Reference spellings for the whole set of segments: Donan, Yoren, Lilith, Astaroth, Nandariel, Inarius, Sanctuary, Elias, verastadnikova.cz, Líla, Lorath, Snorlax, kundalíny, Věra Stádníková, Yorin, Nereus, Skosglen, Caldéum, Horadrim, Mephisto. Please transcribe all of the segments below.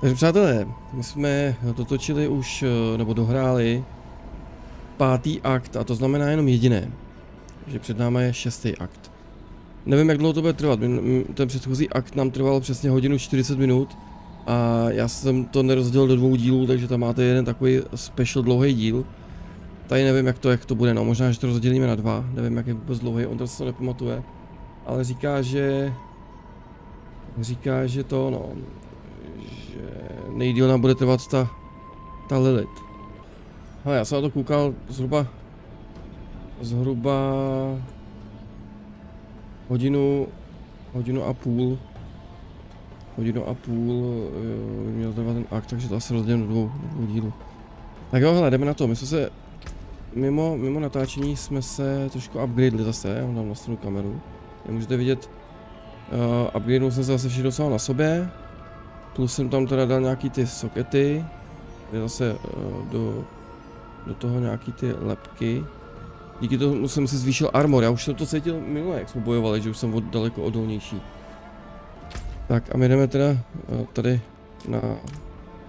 Takže přátelé, my jsme dotočili už, nebo dohráli pátý akt a to znamená jenom jediné, že před námi je šestý akt. Nevím, jak dlouho to bude trvat, ten předchozí akt nám trval přesně hodinu 40 minut a já jsem to nerozdělil do dvou dílů, takže tam máte jeden takový special dlouhý díl. Tady nevím, jak to bude, no možná, že to rozdělíme na dva, nevím, jak je vůbec dlouhý, on se to nepamatuje, ale říká, že to, no, že nejdýl nám bude trvat ta Lilith. Hele, já jsem na to koukal zhruba hodinu a půl, by měl trvat ten akt, takže to asi rozdělím do dvou dílů. Tak jo, hele, jdeme na to, my jsme se mimo natáčení jsme se trošku upgradeli zase, já dám na stranu kameru, jak můžete vidět, upgradenul jsem se zase všechno sám na sobě, plus jsem tam teda dal nějaký ty sokety, kde zase do toho nějaký ty lepky. Díky tomu jsem si zvýšil armor, já už jsem to cítil minule, jak jsme bojovali, že už jsem daleko odolnější. Tak a my jdeme teda tady na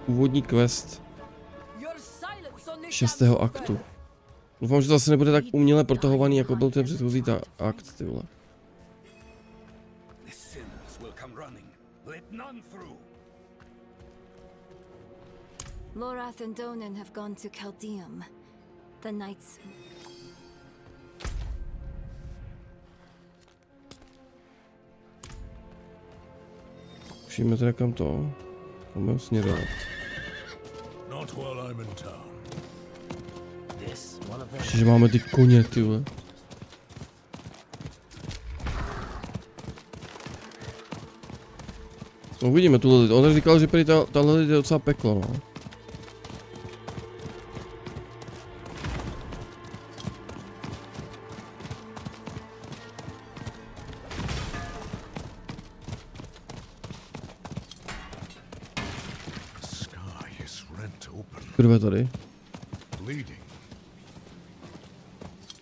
úvodní quest 6. aktu. Doufám, že to asi nebude tak uměle protahovaný, jako byl ten předchozí akt, ty vole. Lorath and Donan have gone to Caldéum. The knights... Všimněme teda kam to. Kam mám směrovat. Ještě, že máme ty koně, ty vole. No, uvidíme tu Lilith. On říkal, že prý ta Lilith je docela peklo, no. Kurva tady.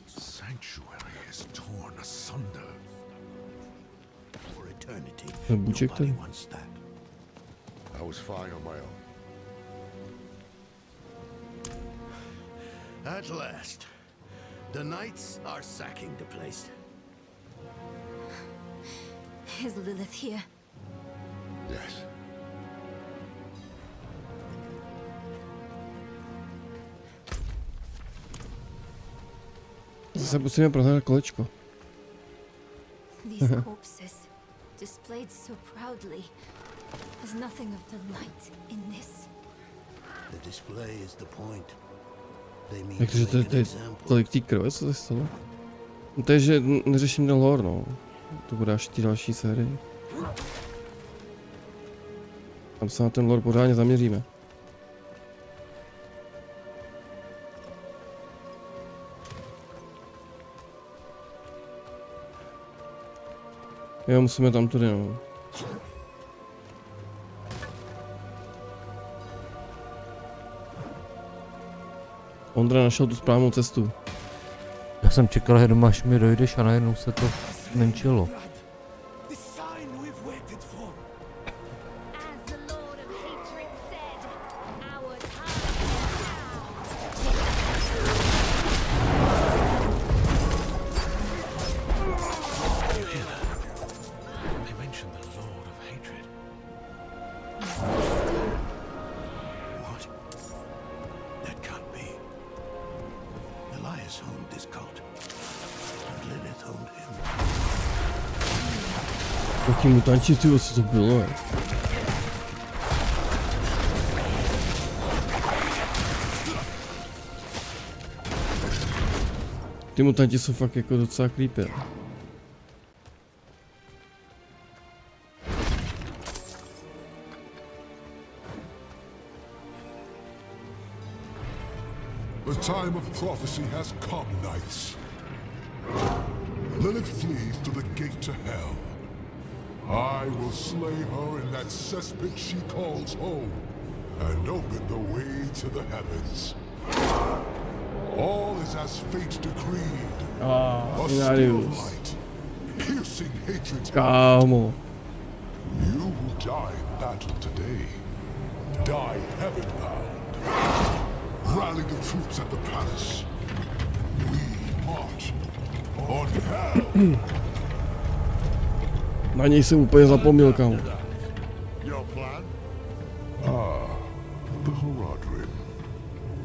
Sanctuary is torn asunder. For eternity. Nobody wants that. I was flying on my own. At last, the knights are sacking the place. Is Lilith here? Yes. Zase musíme prohledat kolečko. Jak to, že tady je tolik tý krve, co se stalo? To je, že neřeším ten lore, no. To bude až ty další série. Tam se na ten lore pořádně zaměříme. Jo, musíme tam tudy, no. Ondra našel tu správnou cestu. Já jsem čekal, že doma až mi dojdeš a najednou se to zmenšilo. Tančí, tyjo, co to bylo, je. Ty mutanti jsou fakt jako docela creepy. The time of prophecy has come, knights. Lilith flees to the gate to hell. I will slay her in that cesspit she calls home, and open the way to the heavens. All is as fate decreed. Ah, Inarius. Piercing hatred. Calmo. You who die in battle today die heaven-bound. Rally the troops at the palace. We march on hell. Na něj jsem úplně zapomněl, kámo. Ah, the Horadrim.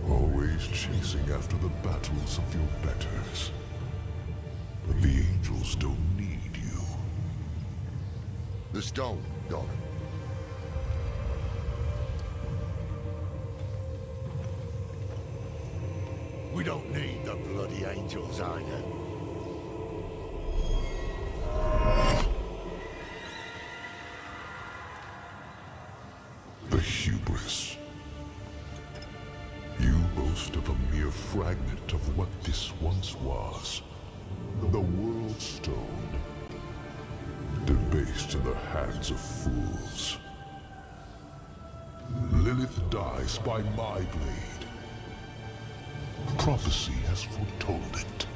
Always chasing after the battles of your betters. But the angels don't need you. The stone, Donan. We don't need the bloody angels either. The hubris. You boast of a mere fragment of what this once was. The world stone. Debased in the hands of fools. Lilith dies by my blade. Prophecy has foretold it.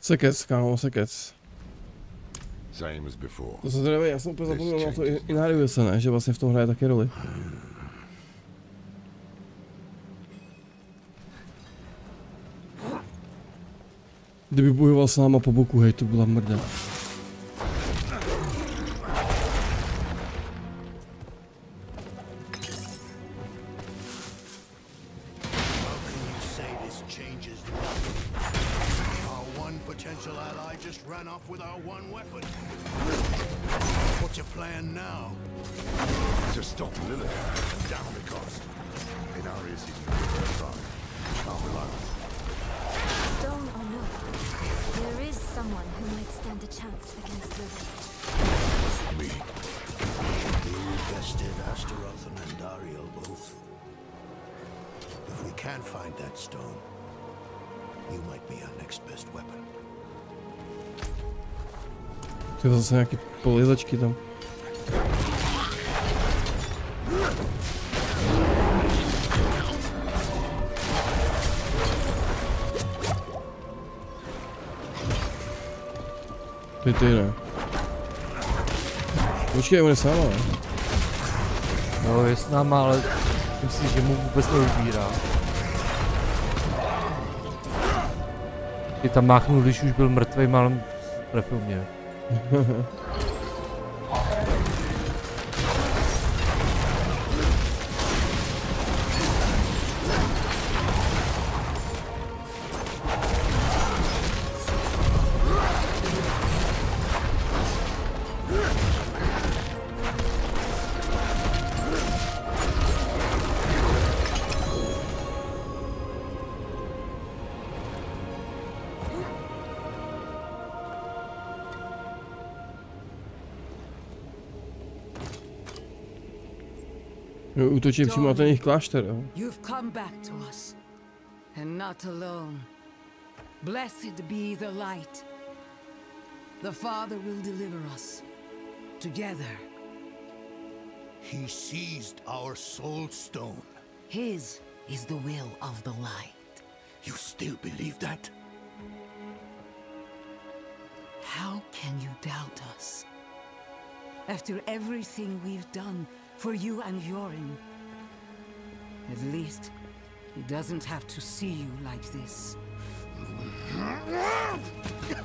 Sekec, kámo, sekec. To se zřejmě, já jsem úplně zapomněl na to Inarius, ne? Že vlastně v tom hraje taky roli. Kdyby bojoval s náma po boku, hej, to byla mrdá. Astaroth and Nandariel both. If we can't find that stone, you might be our next best weapon. Ty to zase nějaké polizačky tam. Ty ne. Počkej, on je sám, ale. No, je s náma, ale myslím, že mu vůbec neubírá. Ty tam máchnul, když už byl mrtvý, málem trefil mě. Útočí přímo na ten jejich klášter, jo. You've come back to us, and not alone. Blessed be the light. The Father will deliver us together. He seized our soul stone. His is the will of the light. You still believe that? How can you doubt us? After everything we've done for you and Yorin. At least he doesn't have to see you like this.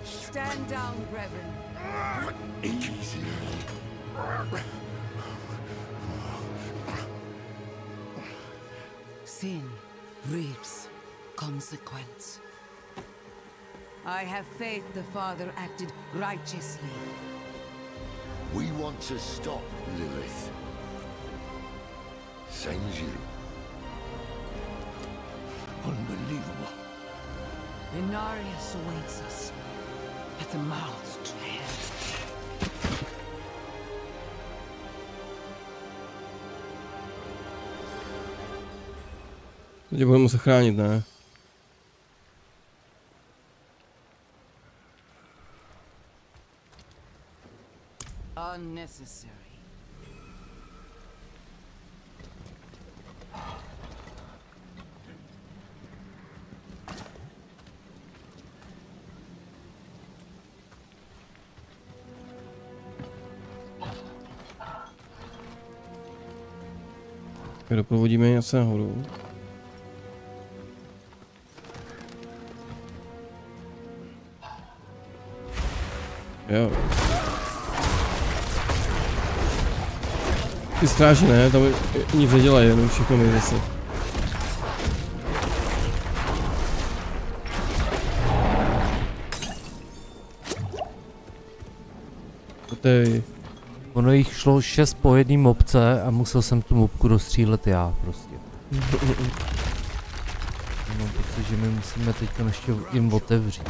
Stand down, brethren. Easy. Sin reaps consequence. I have faith the Father acted righteously. We want to stop Lilith. Sends you. Unbelievable. Inarius awaits us at the mouth to hell. Teď budeme muset chránit, ne? Unnecessary. Tak doprovodíme ji asi nahoru. Jo. Ty stráži ne, tam nic nedělají, jenom všechno mi zase. Tady. Ono jich šlo 6 po jedné mobce a musel jsem tu mobku dostřílet já prostě. Mám pocit, že my musíme teď ještě jim otevřít.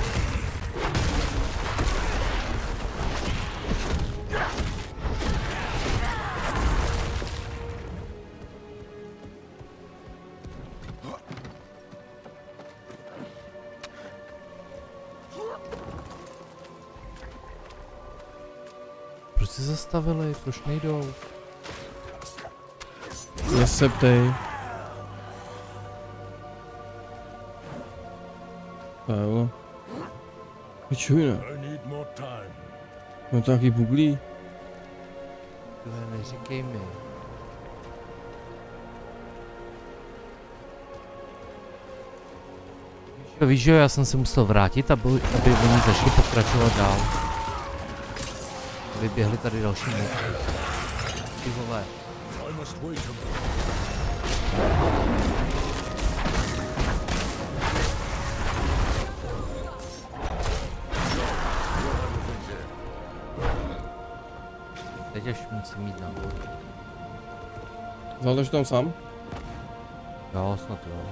Zastavili, proč nejdou? Neseptej. Pálo. Vyčujna. No taky bublí. Tohle neříkej mi. Víš, že já jsem se musel vrátit, aby oni začali pokračovat dál. Vyběhli tady další mobky. Ty vole. Teď až musím mít nápad. Zaleš tam sám? Jo, snad jo.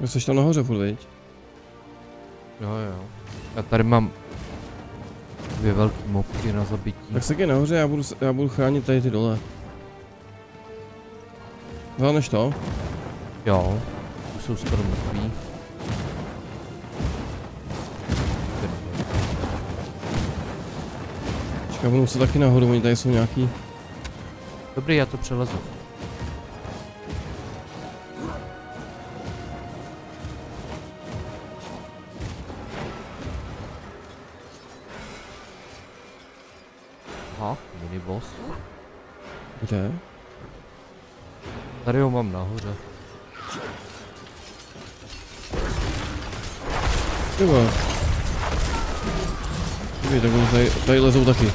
Jseš tam nahoře furt, viď? Jo, jo. Já tady mám dvě velké mobky na zabití. Tak se je nahoře, já budu chránit tady ty dole. Zvládneš to? Jo. Už jsou skoro mrtví. Čekaj, budu se taky nahoru, oni tady jsou nějaký. Dobrý, já to přelezu. Kde? Tady ho mám nahoře. Tyba. Tyby, tak on tady lezou taky.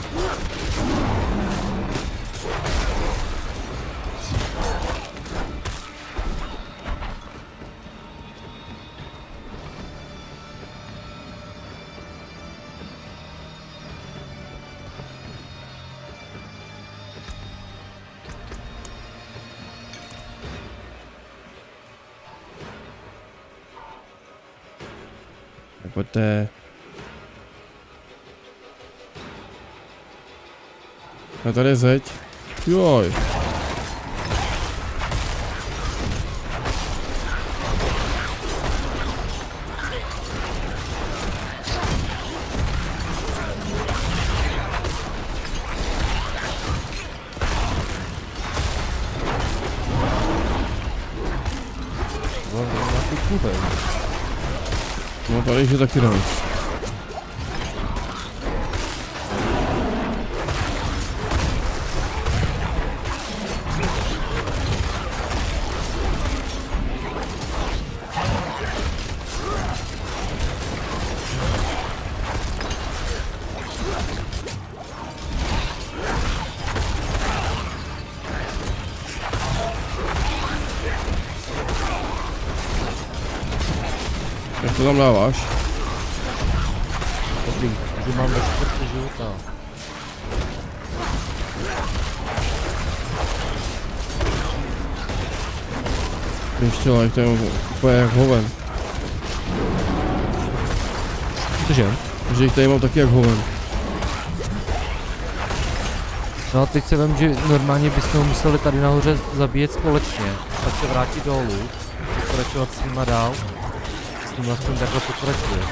A tady je zeď. Joj. No tady je taky další. Co tam dáváš? Dobrý, že mám ve čtvrtce života. Ještě like, to je úplně jak hoven. Cože? Že jich tady mám taky jak hoven. No a teď se vem, že normálně bychom museli tady nahoře zabíjet společně. Pak se vrátit dolů, pokračovat s nima dál. Vlastně takhle pokračuje.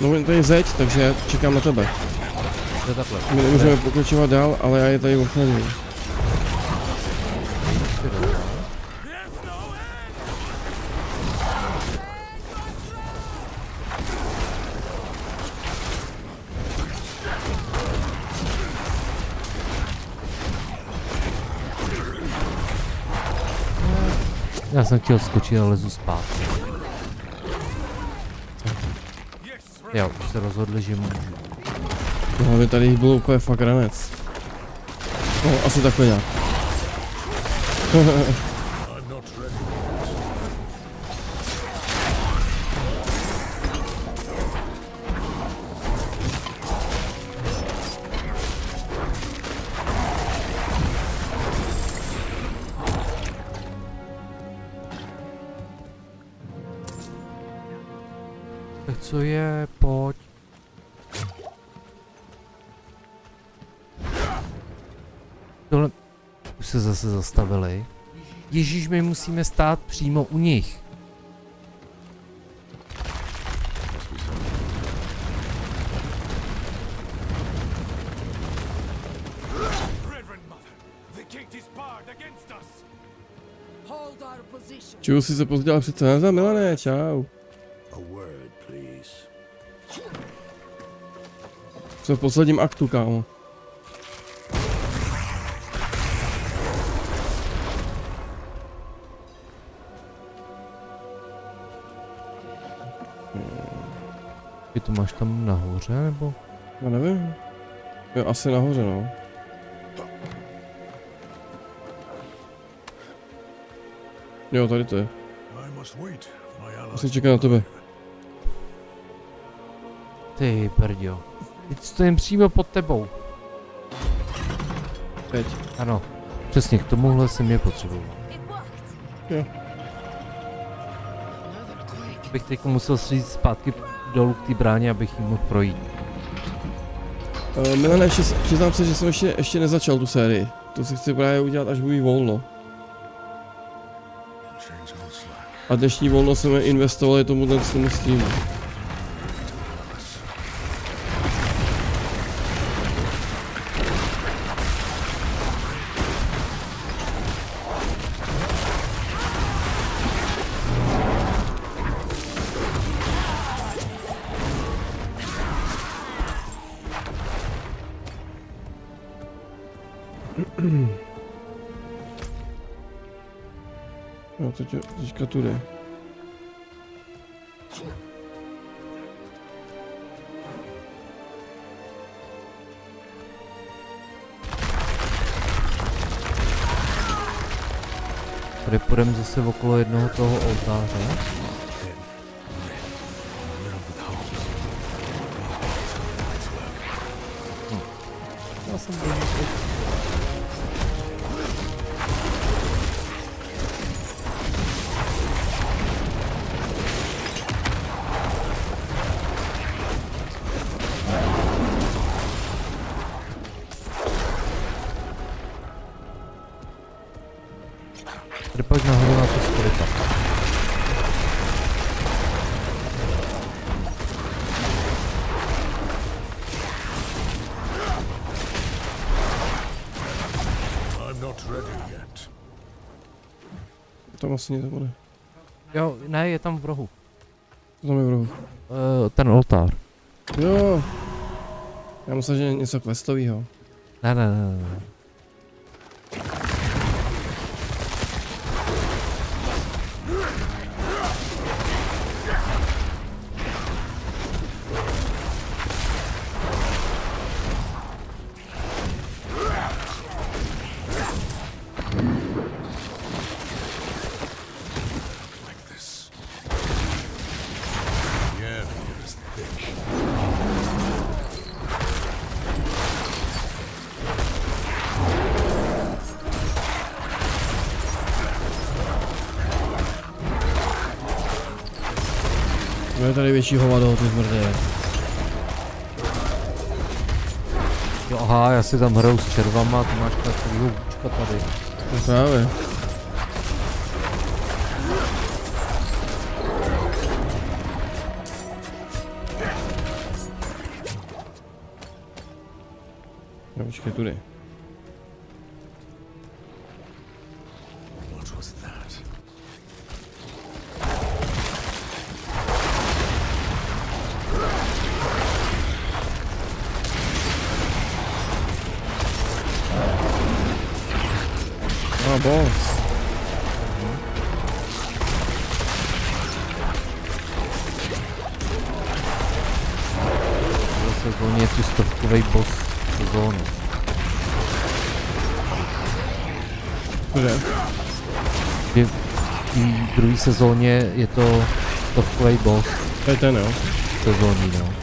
No to je zeď, takže čekám na tebe. To je takhle. My nemůžeme pokračovat dál, ale já je tady ochraním. Já jsem chtěl skočit, ale lezu zpátky. Jo, už se rozhodli, že můžu. No, by tady bylo úplně fakt ranec. No, asi takhle nějak. Co je? Pojď. Tohle... Už se zase zastavili. Ježíš, my musíme stát přímo u nich. Čeho jsi se pozdělal přece? Nazdar, Milané, čau. Jsme v posledním aktu, kámo. Ty to máš tam nahoře, nebo? Já nevím. Jo, asi nahoře, no. Jo, tady to je. Musím čekat na tebe. Ty brďo. Teď stojím přímo pod tebou. Teď. Ano. Přesně k tomuhle jsem je potřeboval. Jo. Bych teď musel sejít zpátky dolů k té bráně, abych jim mohl projít. Milane, přiznám se, že jsem ještě nezačal tu sérii. To si chci právě udělat, až budu volno. A dnešní volno jsme investovali tomu dnesnému streamu. Jo, teďka tudy. Tady půjdeme zase okolo jednoho toho oltáře. Tam asi něco bude. Jo, ne, je tam v rohu. Co tam je v rohu? Ten oltár. Jo. Já myslím, že něco questovýho. Ne. Je tady větší hovado, ty zmrde. Jo, aha, já si tam hraju s červama, ty máš takovýho vůčka tady. To právě. No, počkej, tudy. sezóně je 300kový boss sezóny. V druhé sezóně je to 100kový boss. To je ten, jo? Sezóní, no.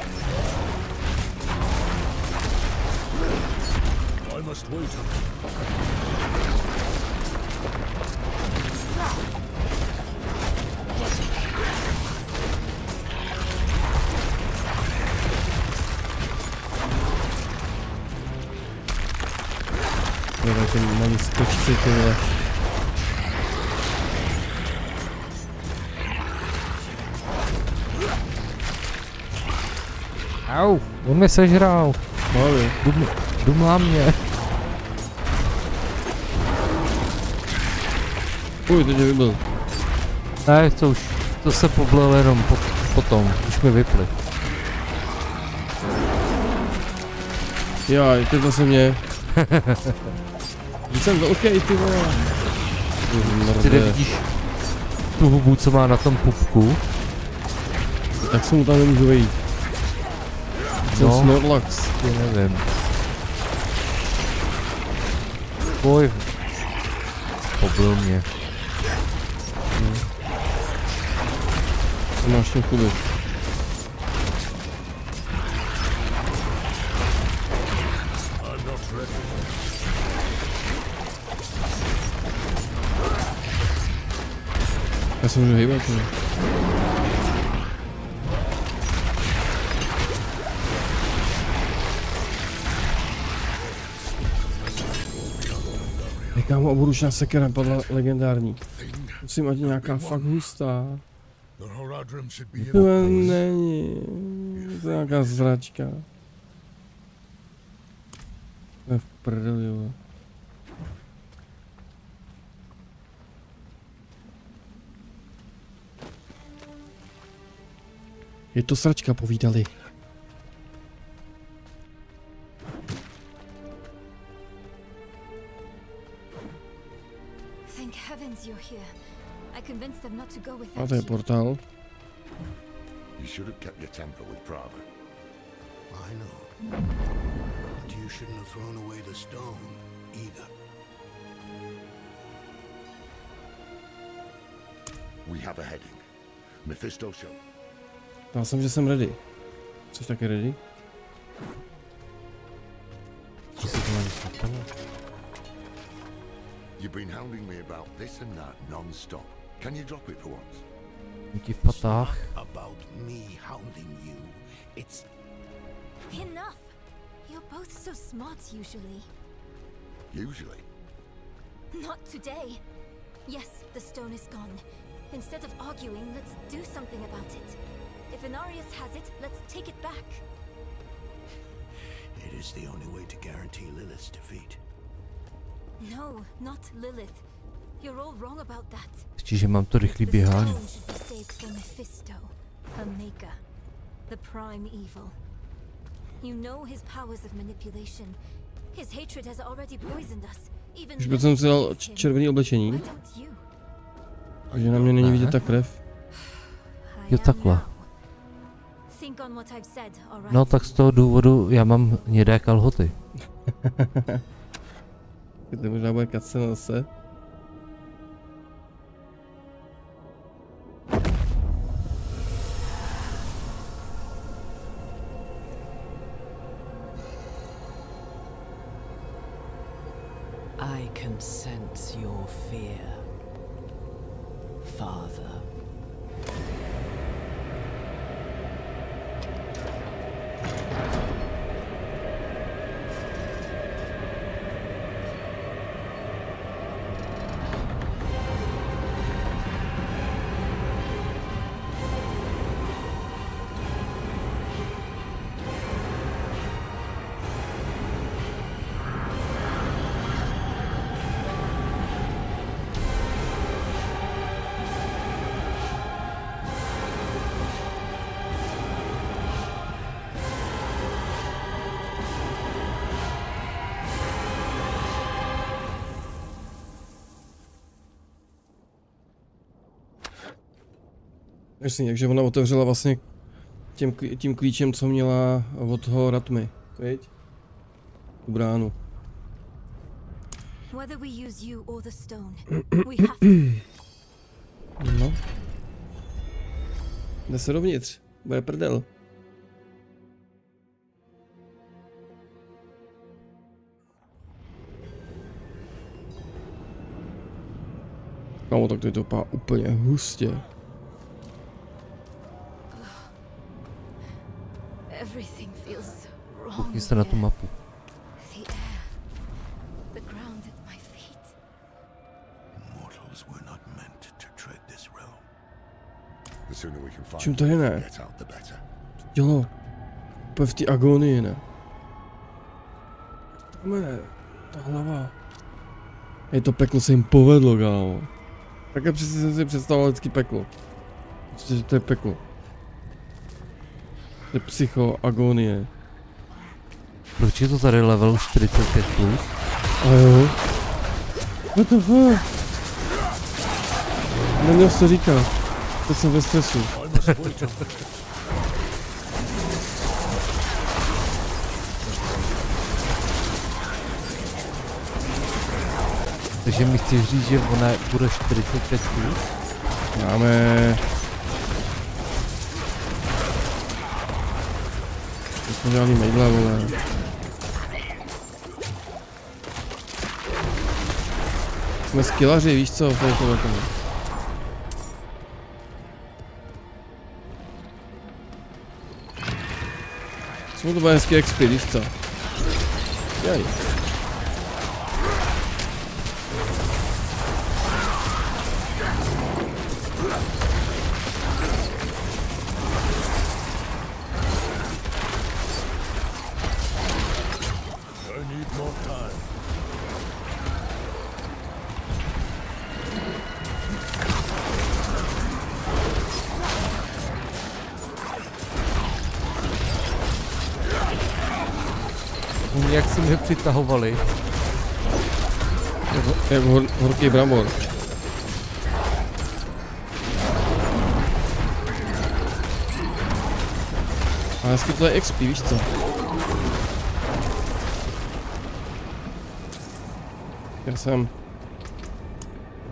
Au, on mě sežral. Dumlá mě. Uj, teď mě vybil. Ne, to už, to se poblil jenom potom, už mi vypli. Jaj, teď zase mě. Jsem velký, ty vole. Ty nevidíš tu hubu, co má na tom pupku? Tak se mu tam nemůžu vejít. Jsem no. Snorlax. Ty nevím. Poj. Pobyl mě. To máš tu chudu. Já se můžu hýbat, ne? Jakámu oboručná sekera padla legendární. Musím ať nějaká fakt hustá. To není. To je nějaká zračka. To je v prdeli, jo. Je to sračka, povídali. A to je portál. Já jsem, že jsem ready. Jsi taky ready? Co si to mám vysvětlil? Jdu ti v patách. If Inarius has it, let's take it back. It is the only way to guarantee Lilith's defeat. No, not Lilith. You're all wrong about that. Čiže mám to rychlý běhání. The prime evil. You know his powers of manipulation. His hatred has already poisoned us. Even když jsem vzal červený oblečení. A že na mě není vidět ta krev. Jo, takhle. No tak z toho důvodu já mám hnědé kalhoty. To možná bude cutscena zase. I can sense your fear, father. Jasně, takže ona otevřela vlastně tím klíčem, co měla od Horadrim, viď? U bránu. No. Jde se dovnitř, bude prdel. Kámo, tak to je to úplně hustě. Koukni se na tu mapu. Čím to je, ne? Jo, v té agonii, ne? Tam je ta hlava. Hej, to peklo se jim povedlo, kámo. Také přesně jsem si představoval lidský peklo. Protože to je peklo. To je psychoagonie. Proč je to tady level 45 plus? A jo. What the fuck? Neměl jsi to říkat. To jsem ve stresu. Takže mi chceš říct, že ona bude 45 plus? Máme... To jsme žádný mejdla, vole. Jsme skillaři, víš co? To je tohle tomu. Jsme to bude hezky XP, víš co? Jaj. Jak si mě přitahovali. Jak horký brambor. A hezky to je XP, víš co? Já jsem...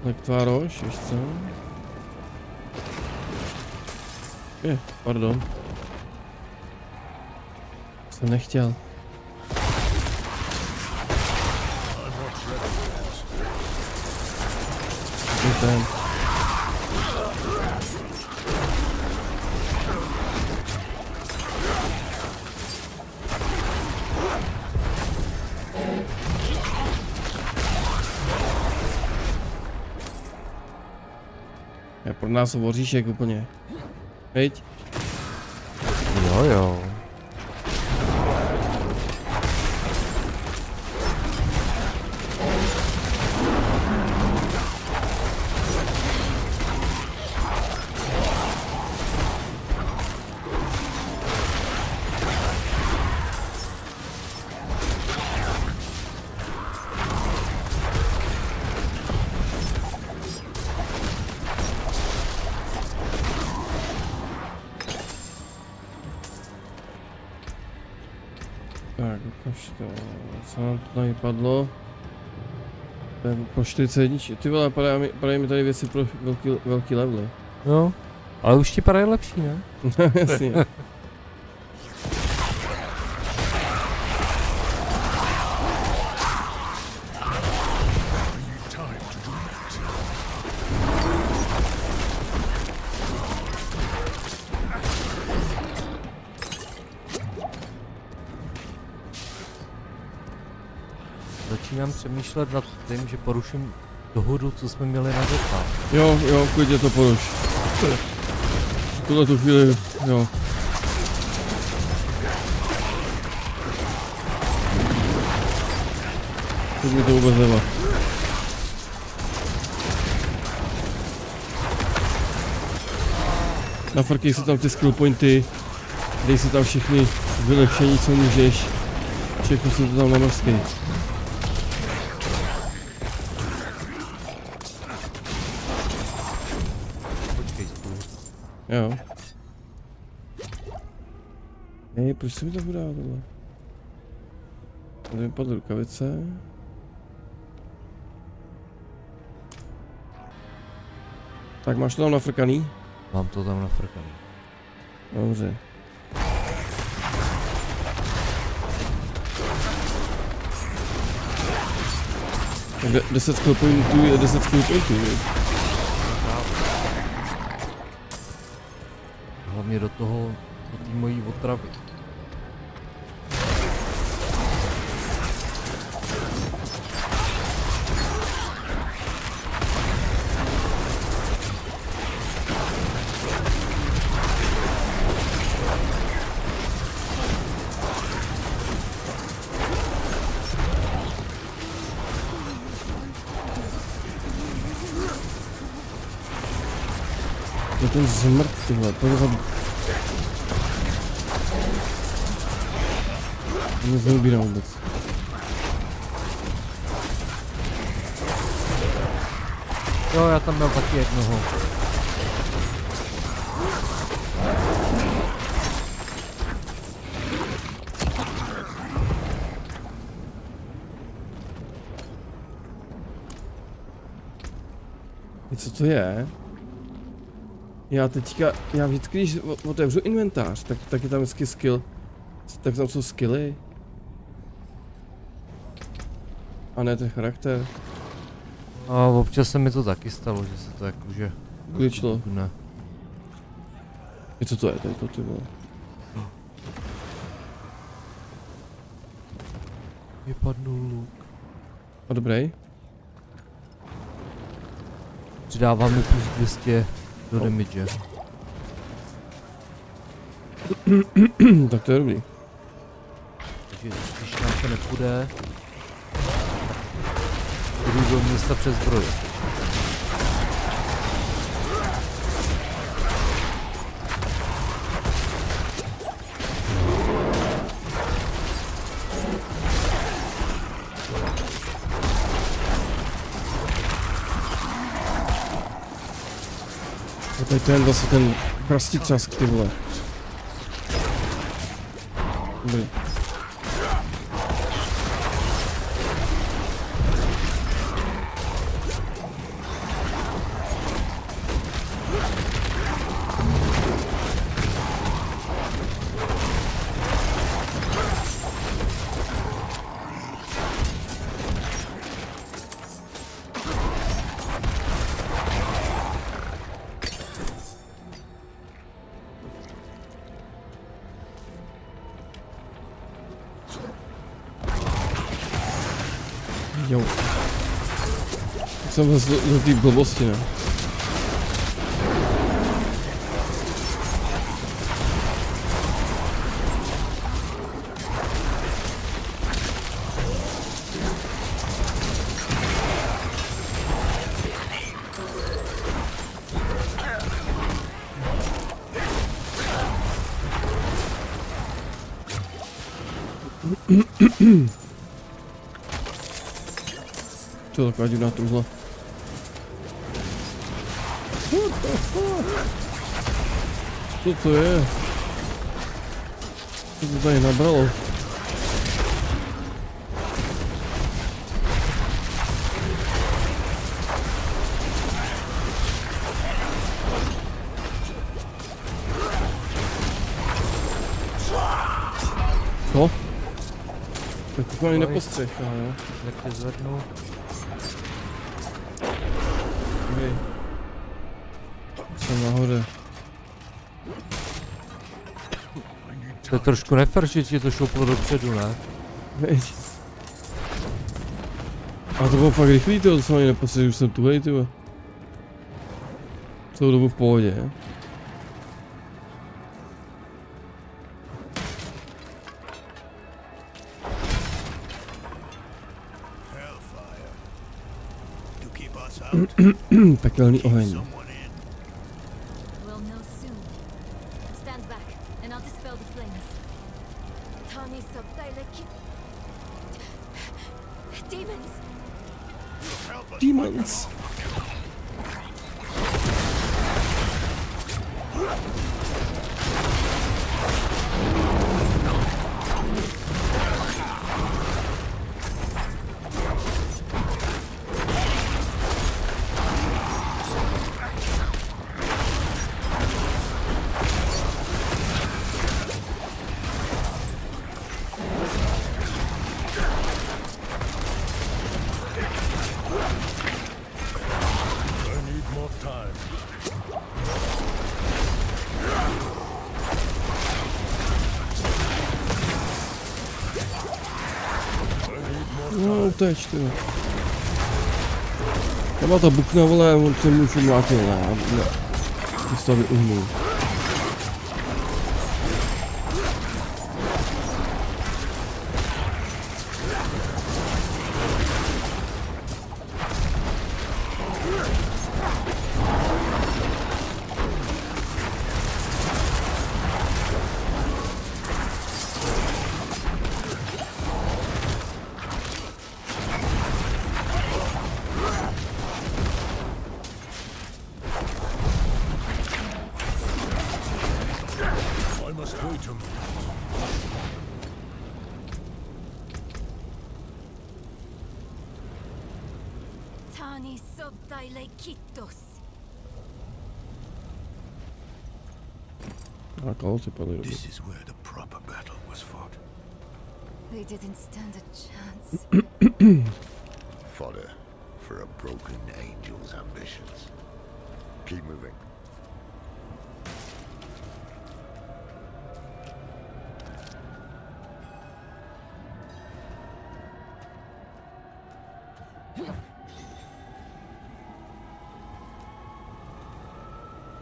Lektvároš, víš co? Pardon. Jsem nechtěl. Ten. Já pro nás oříšek úplně. Hejď. Jo jo. Co nám to tady padlo? Po 41. Ty vole, padají mi tady věci pro velký levely. No, ale už ti padají lepší, ne? Jasně. Přemýšlet nad tím, že poruším dohodu, co jsme měli na dopad. Jo, jo, klidně to poruš. V tuhletu chvíli, jo. Teď mi to vůbec nevá. Nafrkej si tam ty skill pointy, dej si tam všechny vylepšení, co můžeš. Všechno si to tam namrskej. Jo. Hej, proč se mi to podává tohle? Tady mi padly rukavice. Tak máš to tam nafrkaný? Mám to tam nafrkaný. Dobře. Tak 10 skill pointů je 10 skill pointů. Hlavně do toho, do té mojí otravy. Ten zmrt, tyhle, pořád... Nic neubírám vůbec. Jo, já tam měl taky jednoho. Co to je? Já teďka, já vždycky, když otevřu inventář, tak je tam vždycky skill. Tak tam jsou skilly. A ne ten charakter. A občas se mi to taky stalo, že se to tak už je... Kličlo. Ne. Co to je tady to, ty vole? Vypadnul luk. A dobrý. Přidávám mu plus 200. Do damage. Tak to je dobrý. Takže když nám to nepůjde, budu do města přes zbroje. Tady ten zase ten prastitřask, ty vole. Dobrý. Jsem vás do té blbosti, ne? To taková divná truhla. Co to je? Co to tady nabralo? Co? Tak to ani nepostřeh, jo? Tak tě zvednu. Okay. Jsem nahoře. To je trošku nefér, že ti to šouplo dopředu, ne? Veď. A to bylo fakt rychlý, tyho, to jsem ani nepocit, už jsem tuhej, tyho. Celou dobu v pohodě, ne? Pekelný oheň. Demons. teď, ty. Nebo to bukne, vole, on se můžu mlátil, ne. Ty se to vyuhnul. This is where the proper battle was fought. They didn't stand a chance. Fodder for a broken angel's ambitions. Keep moving.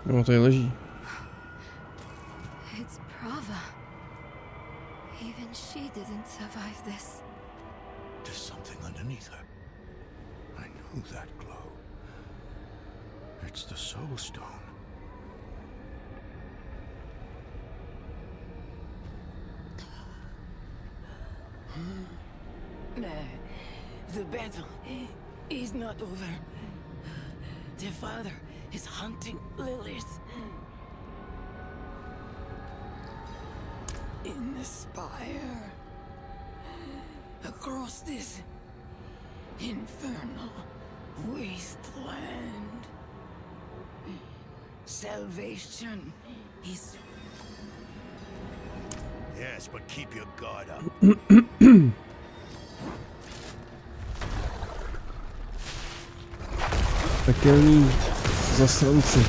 No, tady leží. Salvation is... Yes, but keep your guard up. Pekelní zasranci.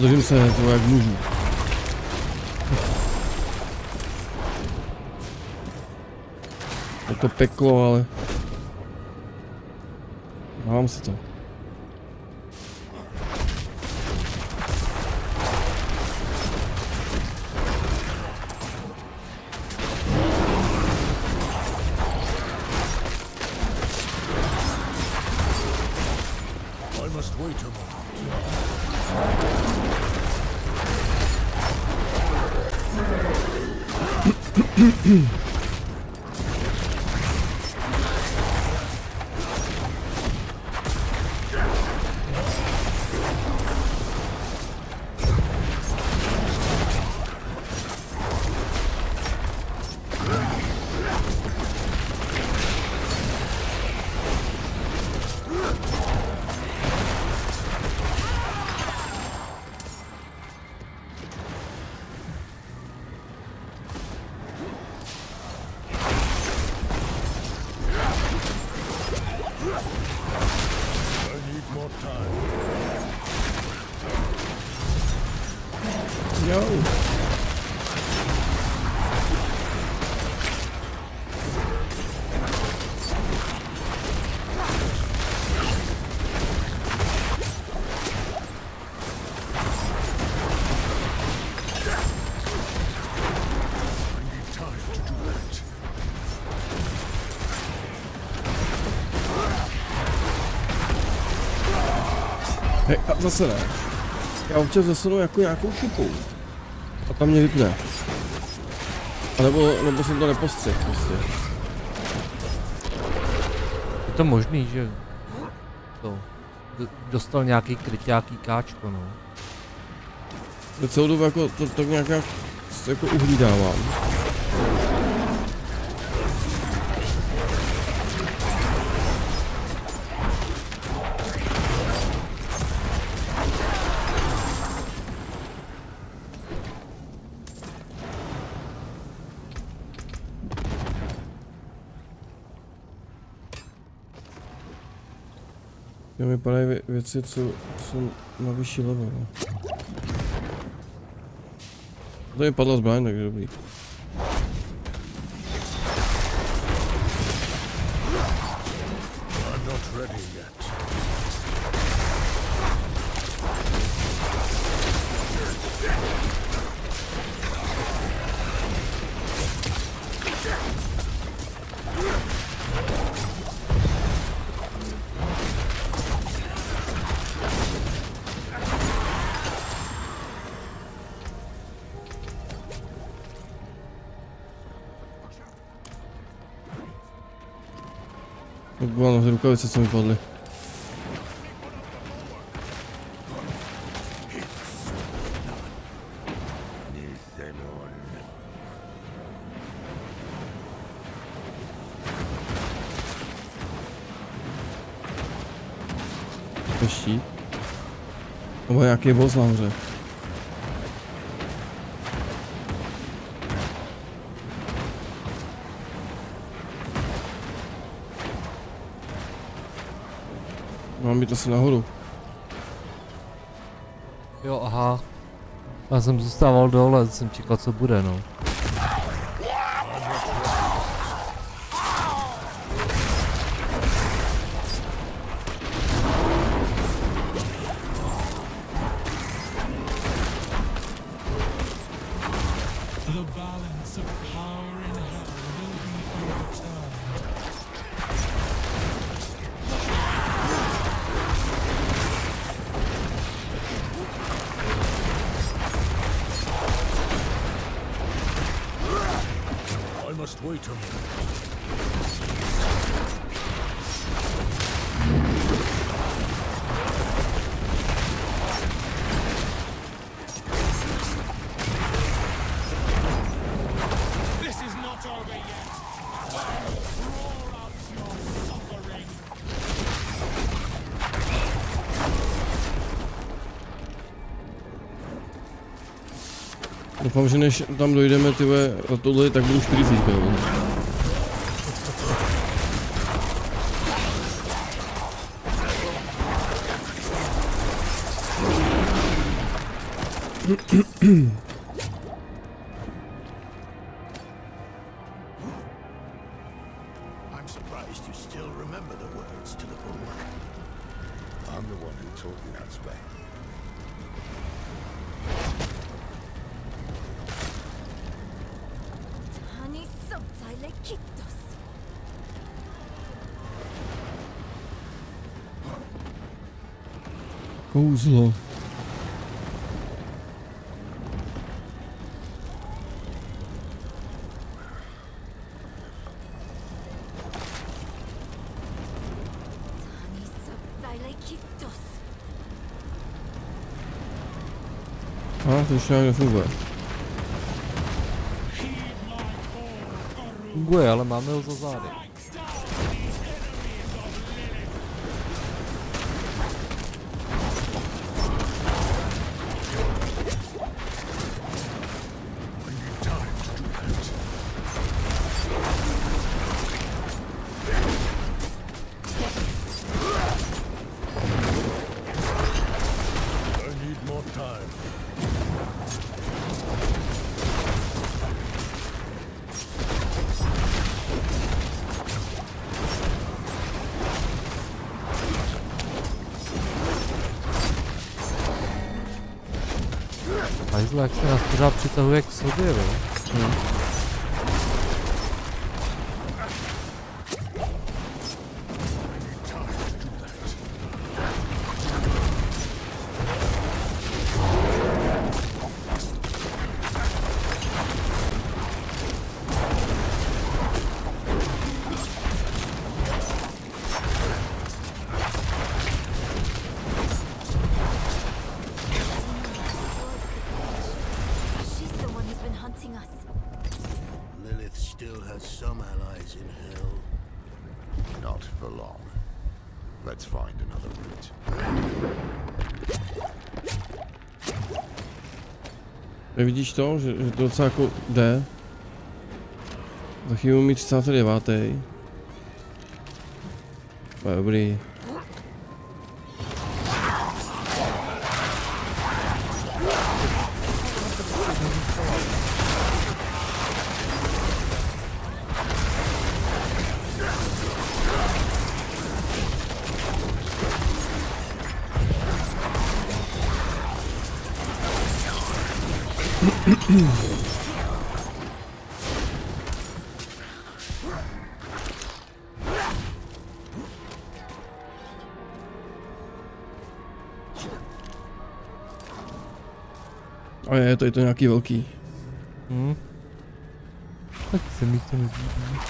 Držím se to, jak můžu. Je to peklo, ale... Dávám si to. Zase ne. Já občas zasunu jako nějakou šipou. A tam mě vypne. A nebo jsem to nepostřehl prostě. Je to možný, že to dostal nějaký kryťáký káčko, no. Celou dobu jako to nějak se jako uhlídávám. Jo, mi padají věci, co jsou na vyšší level. To mi padla zbraň, takže dobrý. Mám rukavice, co mi padly. Peští. To byl nějaký boss nahoře. Mám být asi nahoru. Jo, aha. Já jsem zůstával dole, jsem čekal, co bude, no. Doufám, že než tam dojdeme, tyhle, na tohle, tak budu 40, jo. Kouzlo. A to ještě nějak funguje. Funguje, ale máme ho za zády. Jak se nás pořád přitahuje k sobě, jo? Not for long. Let's find another route. Vidíš to, že to docela jako jde. Za chvíli umí 39. Dobrý. A to je to nějaký velký. Hm. Tak se mi to nezbývá.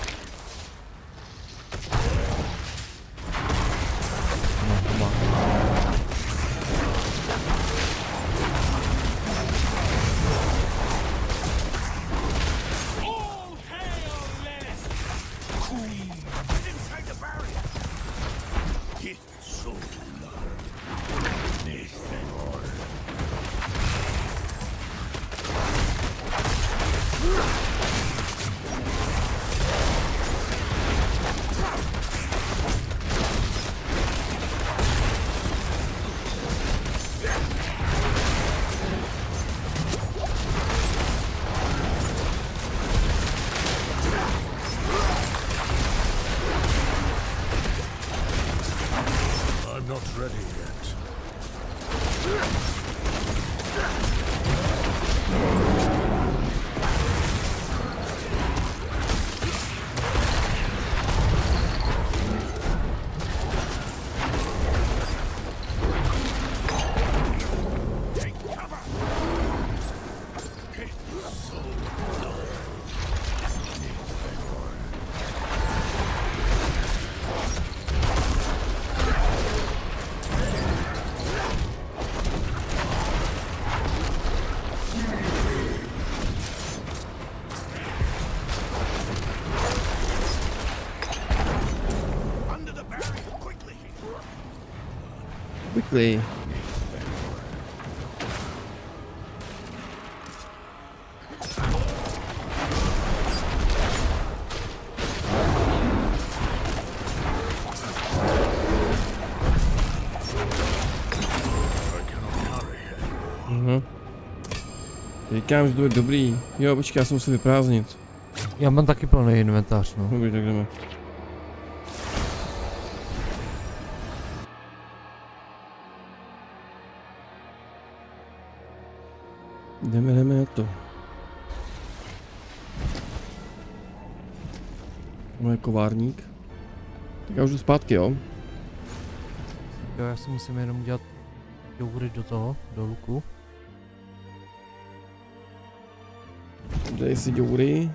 Quickly. Říkám, že to je dobrý. Jo, počkej, já jsem musel vyprázdnit. Já mám taky plný inventář, no. Dobrý, tak jdeme. Jdeme na to. Máme kovárník. Tak já už jdu zpátky, jo? Jo, já si musím jenom dělat důvody do toho, do luku. Dej si důvody.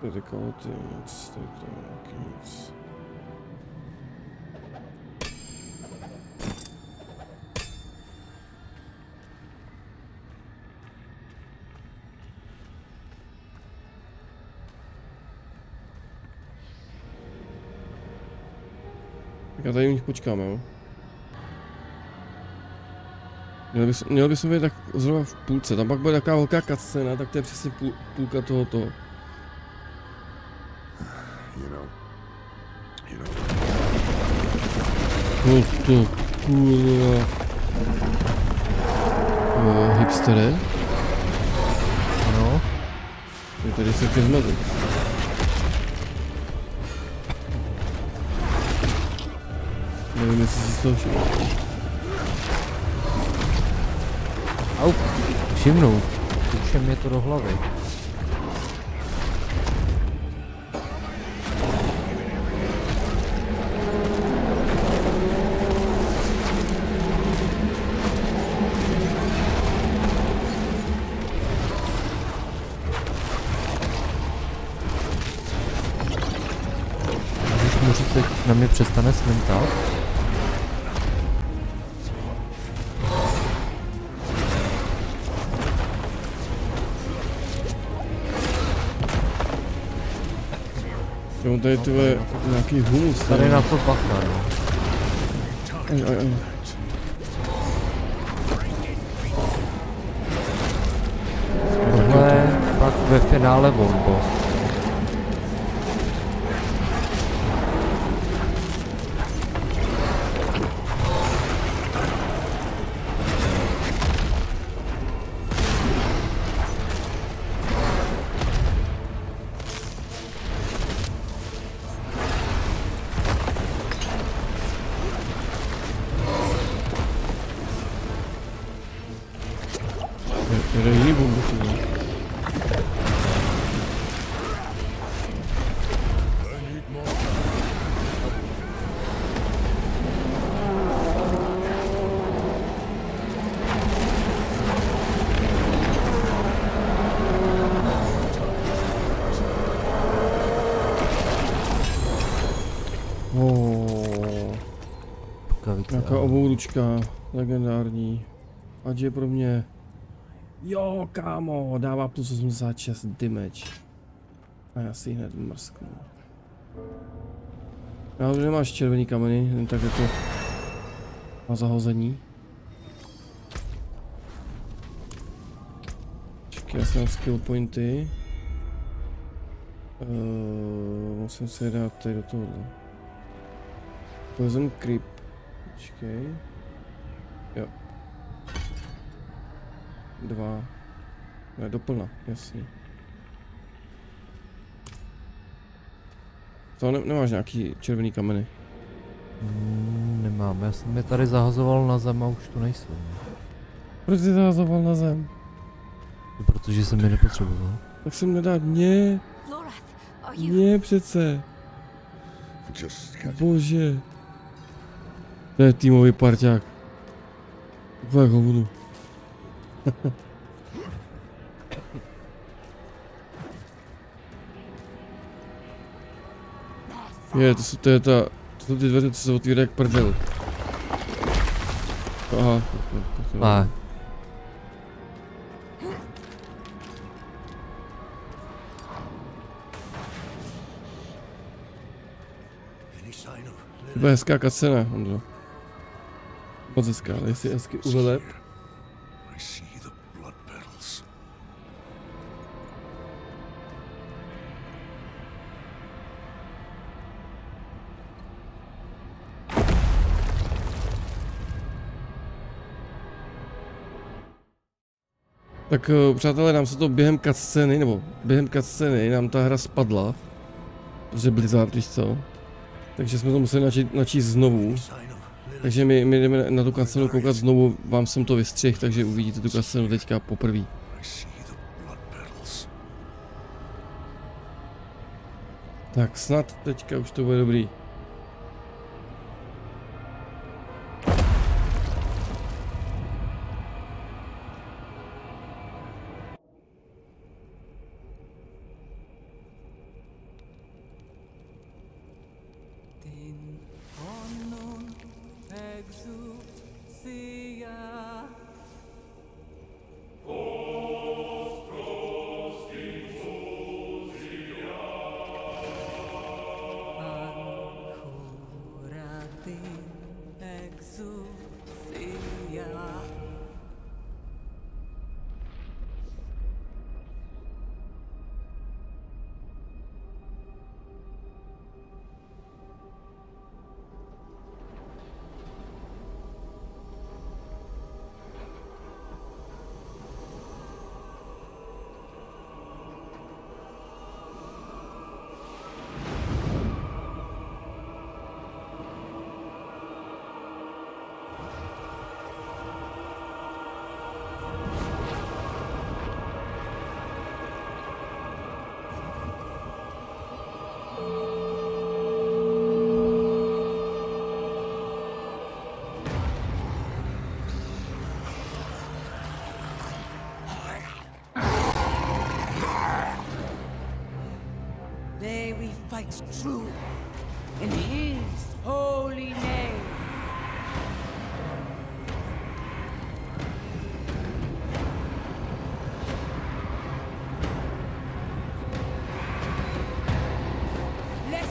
Tady koutě nic, tady to nic. Já tady u nich počkám, jo. Měl bychom být tak zrovna v půlce, tam pak bude taková velká cutscena, tak to je přesně půlka tohoto. To kurva... hipstery? Ano. Je tady se křmezit. Nevím, jestli si to všiml. Au, všimnu. Tučem mě to do hlavy. Na mě přestane slintat. Jo, tady tyhle nějaký humus. Tady na to bacha, no. Aj. Tohle pak ve finále bombo. Nějaká obouručka, legendární. Ať je pro mě. Jo, kámo, dává plus 86 damage. A já si ji hned mrsknu. Já už nemáš červený kameny, jen tak jako na zahození. Čekaj, já si mám skill pointy. Musím si je dát tady do tohohle. Poison creep. Počkej. Jo. 2. Ne, doplna, jasný. To ne, nemáš nějaký červený kameny? Nemám, já jsem je tady zahazoval na zem a už tu nejsou. Proč jsi zahazoval na zem? Protože jsem je nepotřeboval. Tak jsem nedal mě. Mě přece. Bože. To je týmový parťák. Úplně jako budu. Je, to jsou ty dveře, co se otvírají jak prdel. Aha. Má. To je hezká kacena, Ondro. Moc hezká, dej si hezky uveleb. Tak přátelé, nám se to během cutscény nám ta hra spadla. Protože Blizzard, víš co? Takže jsme to museli načíst znovu. Takže my jdeme na tu cutscénu koukat znovu, vám jsem to vystřih, takže uvidíte tu cutscénu teďka poprvé. Tak snad teďka už to bude dobrý. True in his holy name. Let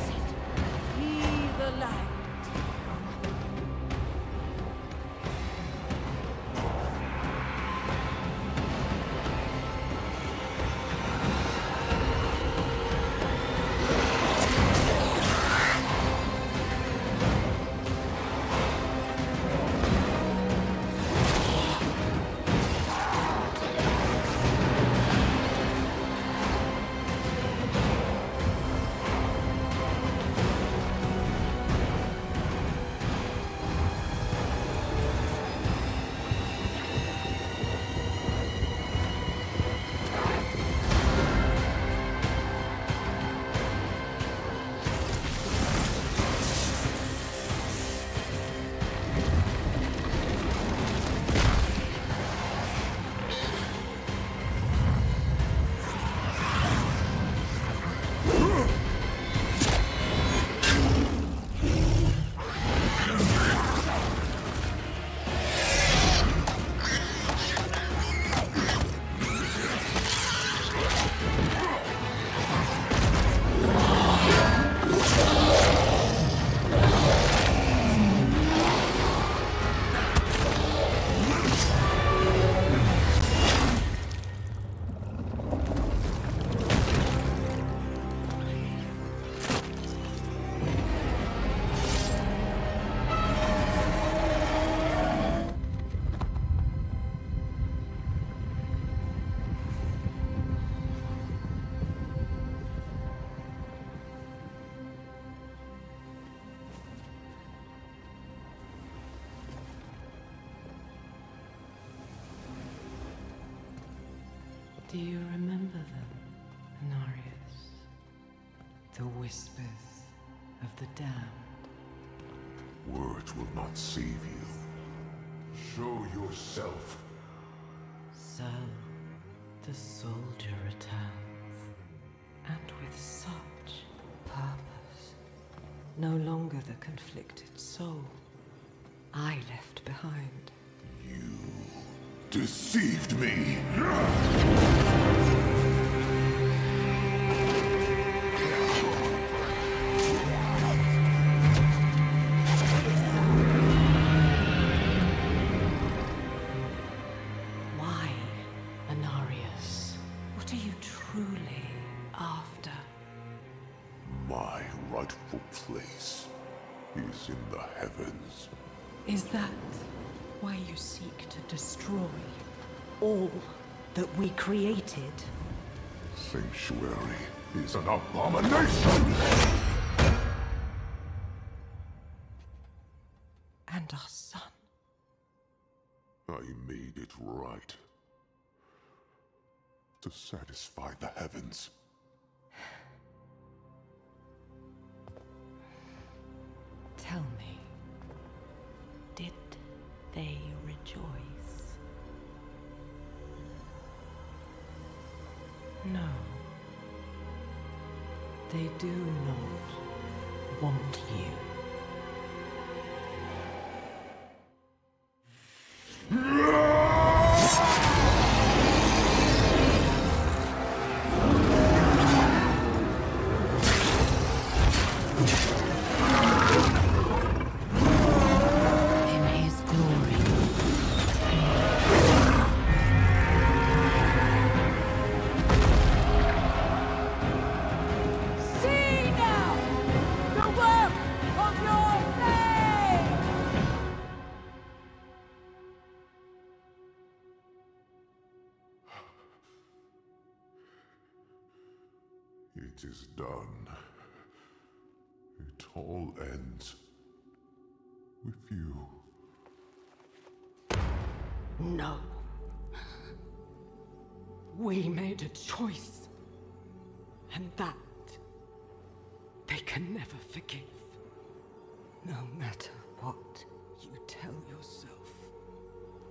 Do you remember them, Inarius? The whispers of the damned. Words will not save you. Show yourself. So, the soldier returns, and with such purpose. No longer the conflicted soul I left behind. You deceived me! Created. Sanctuary is an abomination! And our son. I made it right. To satisfy the heavens. Tell me, did they rejoice? No, they do not want you. It is done. It all ends with you. No. We made a choice, and that they can never forgive. No matter what you tell yourself,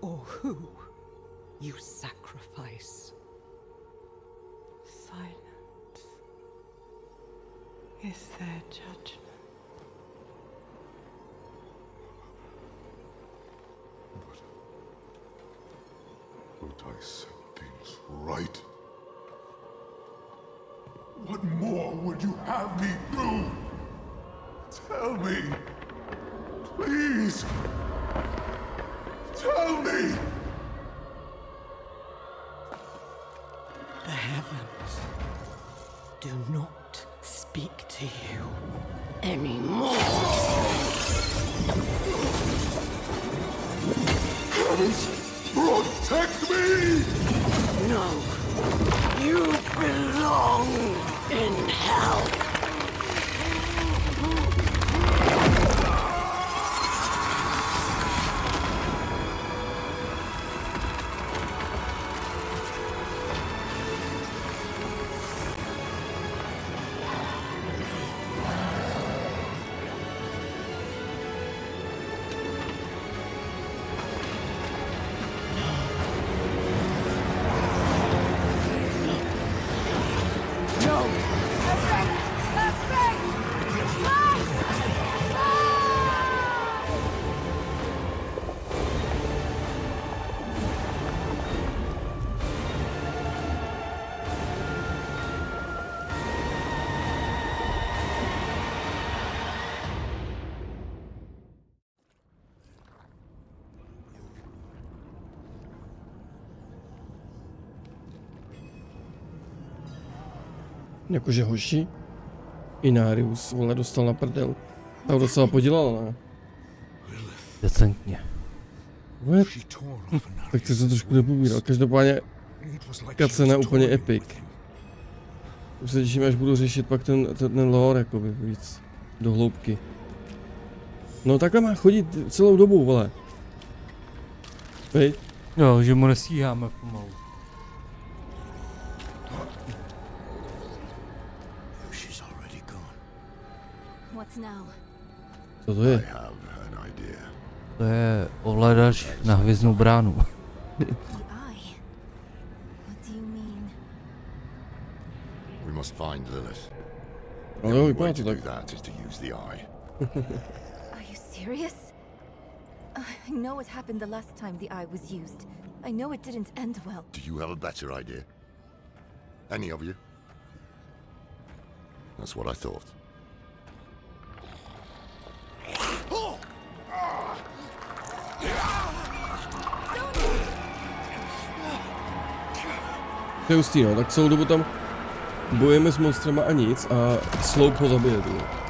or who you sacrifice. Silence is their judgment. But I set things right. What more would you have me do? Tell me, please. Tell me. The heavens do not speak to you anymore. Heavens, protect me! No, you belong in hell. Jakože hoši, Inarius, vole, dostal na prdel. Ta ho docela podělala, ne? Decentně. What? Tak to jsem trošku nepobíral. Každopádně, kacena úplně epic. Už se těším, až budu řešit pak ten lore, jakoby víc. Do hloubky. No takhle má chodit celou dobu, vole. Hej? Jo, že mu nestíháme pomalu. Co to je? To je ovladač na hvězdnou bránu. No jo, vypadá to tak. I know what happened the last time the eye was used. I know it didn't end well. Do you have a better idea? Any of you? That's what I thought. To je hustý, no, tak celou dobu tam bojujeme s monstrama a nic a Sloup ho zabije.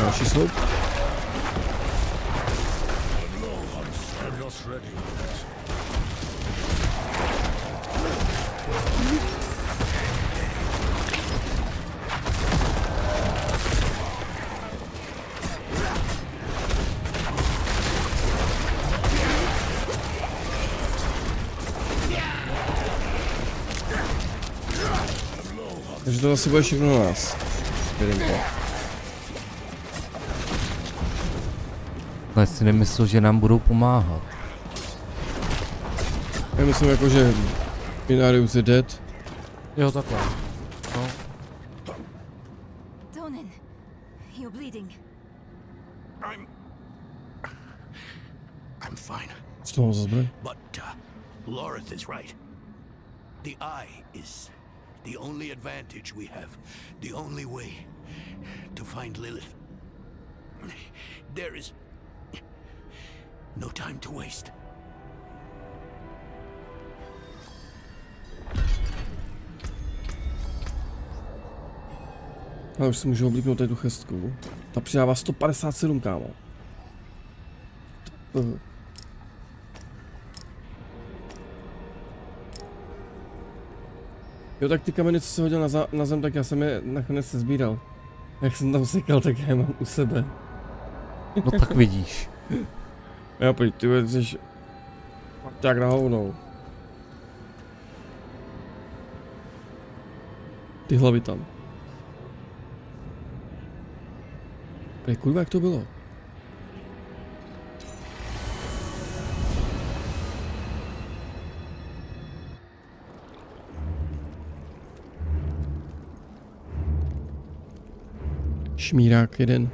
Další sloup. Takže to zase bude všechno na nás. Já si nemyslel, že nám budou pomáhat. Já myslím jako, že Inarius je dead. Jo, takhle. No. Donan, you're bleeding. I'm fine. Co to mám za zbraň? But Lorath is right. The eye is the only advantage we have. The only way to find Lilith. There is no time to waste. Já už si můžu oblíknout tady tu chestku. Ta přidává 157, kámo. Jo, tak ty kameny, co se hodil na zem, tak já jsem je nakonec sezbíral. Jak jsem tam sekal, tak já je mám u sebe. No tak vidíš. Já pojď, ty jsi tak na hovnou. Ty hlavy tam. Prej, kurva, jak to bylo? Šmírák jeden.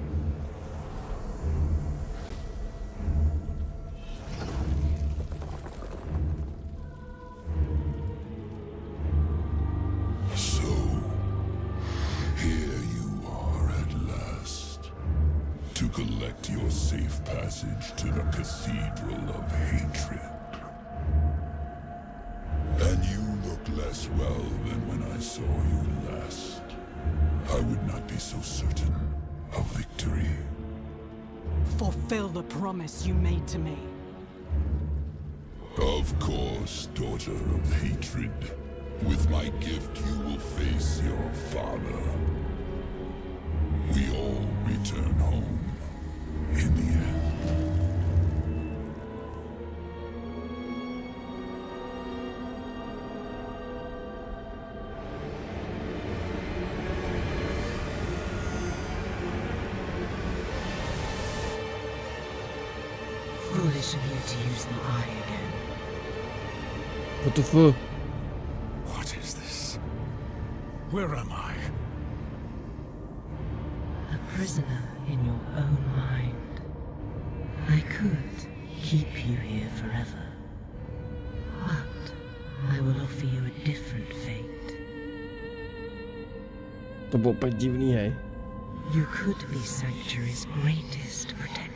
What the fuck? What is this? Where am I? A prisoner in your own mind. I could keep you here forever, but I will offer you a different fate. To bylo úplně divný, hej. You could be Sanctuary's greatest protector.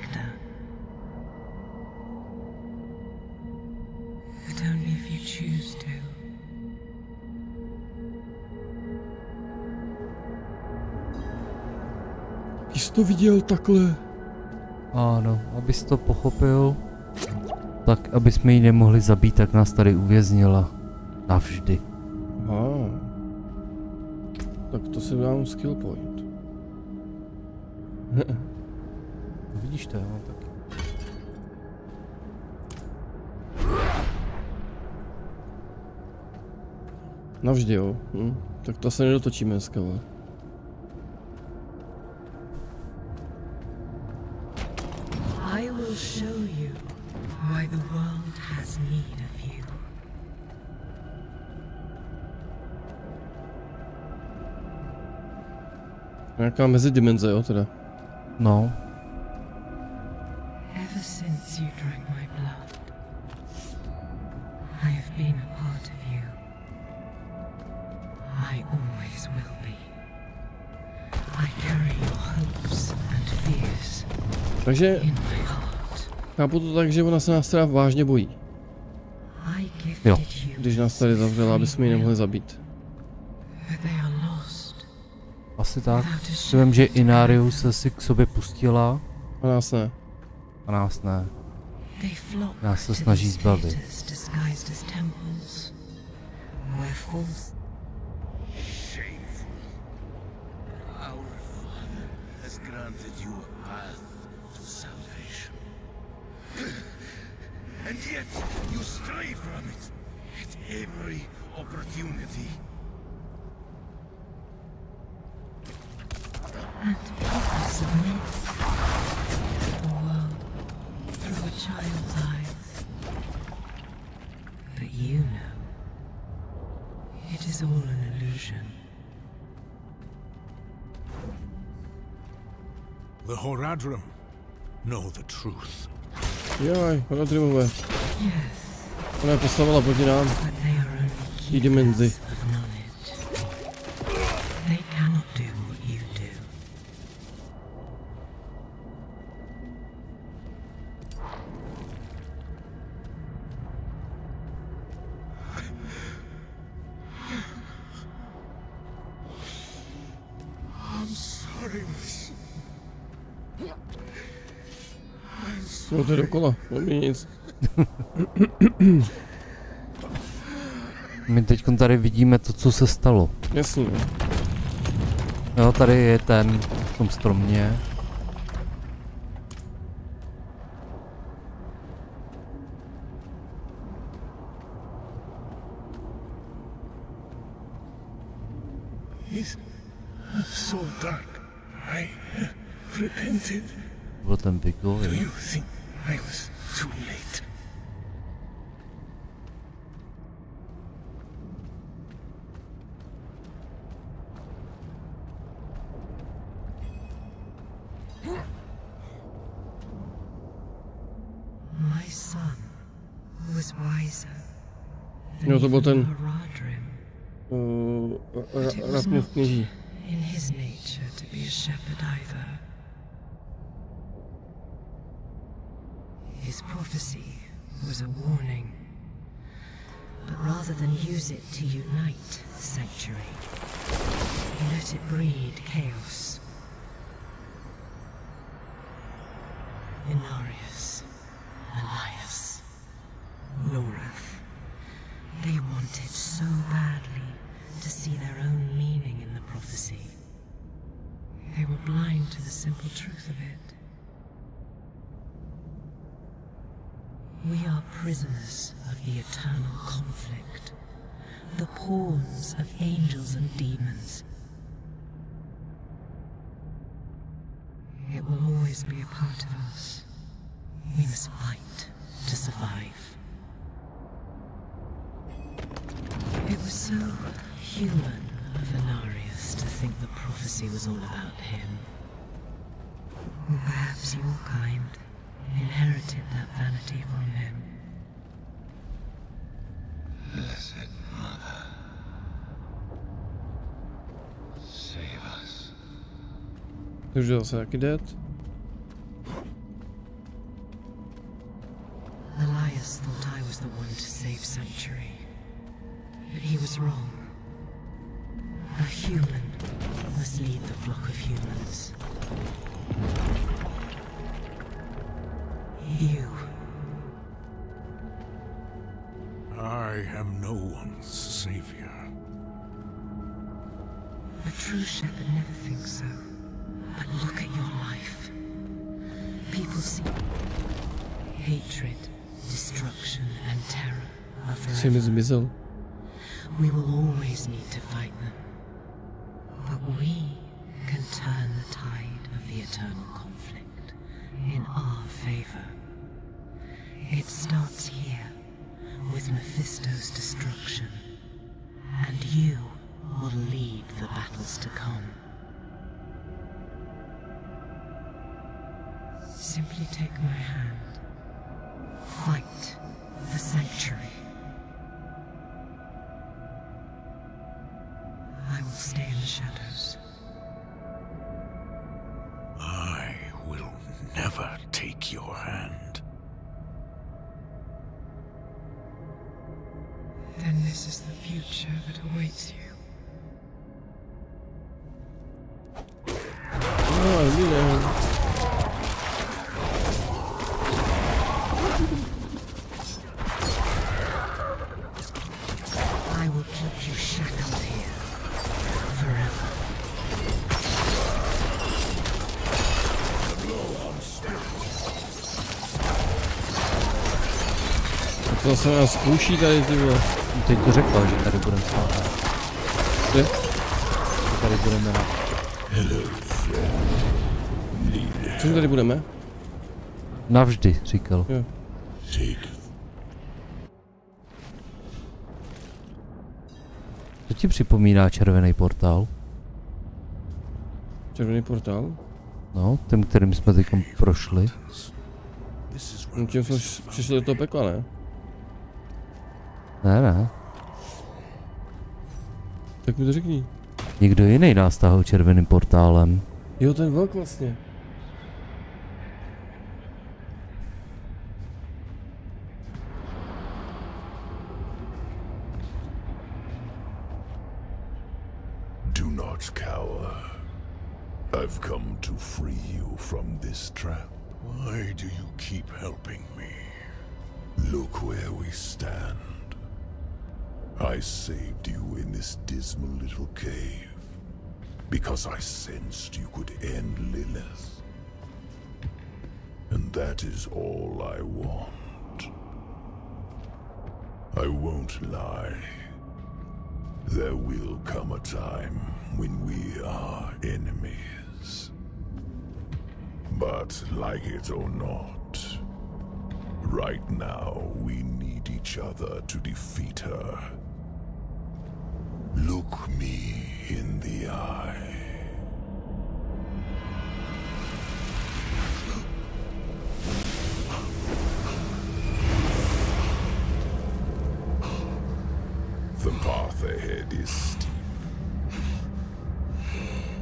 Jsi to viděl takhle? Ano, abys to pochopil. Tak, aby jsme ji nemohli zabít, tak nás tady uvěznila. Navždy. Aha. Tak to si dám skill point. Vidíš to, já mám taky. Navždy jo. Hm? Tak to se nedotočíme dneska, ale. Nějaká mezidimenze, jo, teda. No. Takže chápu to tak, že ona se nás teda vážně bojí. Jo. Když nás tady zavřela, aby jsme ji nemohli zabít. Asi tak. Vím, že Inarius se si k sobě pustila. A nás ne. A nás ne. Nás se snaží zbavit. And yet you stray from it at every opportunity. And people submit to the world through a child's eyes. But you know, it is all an illusion. The Horadrim know the truth. Jaj, Horadrimové. Ona je postavila proti nám. I dimenzi. No to je dokola, není nic. My teď tady vidíme to, co se stalo. Jasně. Jo, tady je ten v tom stromě. Byl ten Bigol, jo? I was too late. My son was wiser. No, to byl ten Rasmus kněží. In his nature to be a shepherd either. His prophecy was a warning, but rather than use it to unite Sanctuary, he let it breed chaos. Inarius, Elias, Lorath, they wanted so badly to see their own meaning in the prophecy. They were blind to the simple truth of it. We are prisoners of the eternal conflict, the pawns of angels and demons. It will always be a part of us. We must fight to survive. It was so human of Inarius to think the prophecy was all about him. Or perhaps your kind inherited that vanity from him. Blessed Mother, save us. Už je zase taky dead. Elias thought I was the one to save Sanctuary, but he was wrong. A human must lead the flock of humans. no one's savior. A true shepherd never thinks so. But look at your life. People see hatred, destruction, and terror are forever. We will always need to fight them. But we can turn the tide of the eternal conflict in our favor. It starts here, with Mephisto's destruction, and you will lead the battles to come. Simply take my hand. Fight the Sanctuary. I will stay in the shadows. I will never take your hand. Then this is the future that awaits you. Oh, Lilith. I will keep you shackled here forever. To se nás zkouší tady, ty vole. Teď to řekla, že tady budeme stát. Ty? Tady budeme na... Co tady budeme? Navždy, říkal. Jo. Co ti připomíná červený portál? Červený portál? No, ten, kterým jsme teď prošli. No, tím jsme přišli do toho pekla, ne? Ne, ne. Tak mi to řekni. Někdo jiný nás táhl červeným portálem. Jo, ten vlk vlastně. Do not cower. I've come to free you from this trap. Why do you keep helping me? Look where we stand. I saved you in this dismal little cave because I sensed you could end Lilith. And that is all I want. I won't lie. There will come a time when we are enemies. But like it or not, right now we need each other to defeat her. Look me in the eye. The path ahead is steep.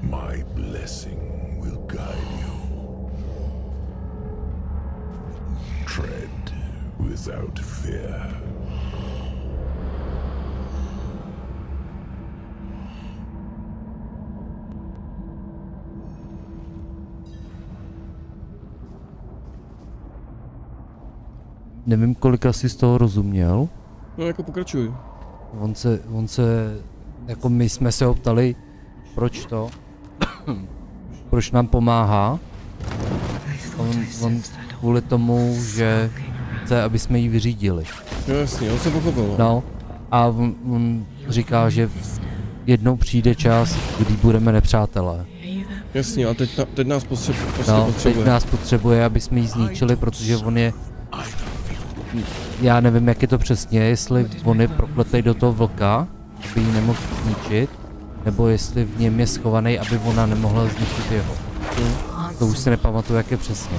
My blessing will guide you. Tread without fear. Nevím, kolika jsi z toho rozuměl. No, jako pokračuj. On se, jako my jsme se ho ptali, proč to, proč nám pomáhá. On kvůli tomu, že chce, aby jsme ji vyřídili. No jasně, on se pochopil. No, a on říká, že jednou přijde čas, kdy budeme nepřátelé. Jasně, a teď nás potřebuje. Teď nás potřebuje, aby jsme ji zničili, protože on je... Já nevím, jak je to přesně, jestli on je prokletej do toho vlka, aby ji nemohl zničit, nebo jestli v něm je schovaný, aby ona nemohla zničit jeho. To už si nepamatuju, jak je přesně.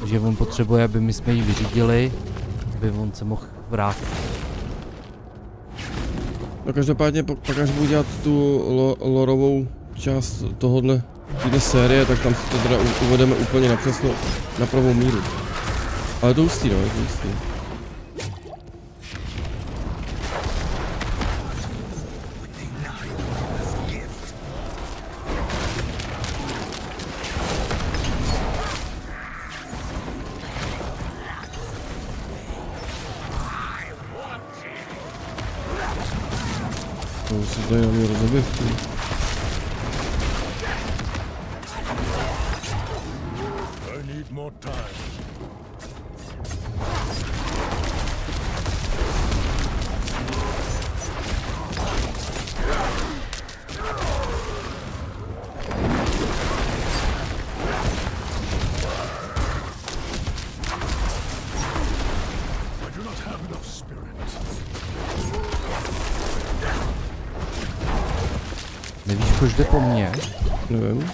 Takže on potřebuje, aby my jsme ji vyřídili, aby on se mohl vrátit. No každopádně, pak až budu dělat tu lorovou část tohohle této série, tak tam si to teda uvedeme úplně napřesno na pravou míru. Ale to ústí, no, je to ústí. Создаем ее разобивку. Nevíš, proč jde po mně? Nevím.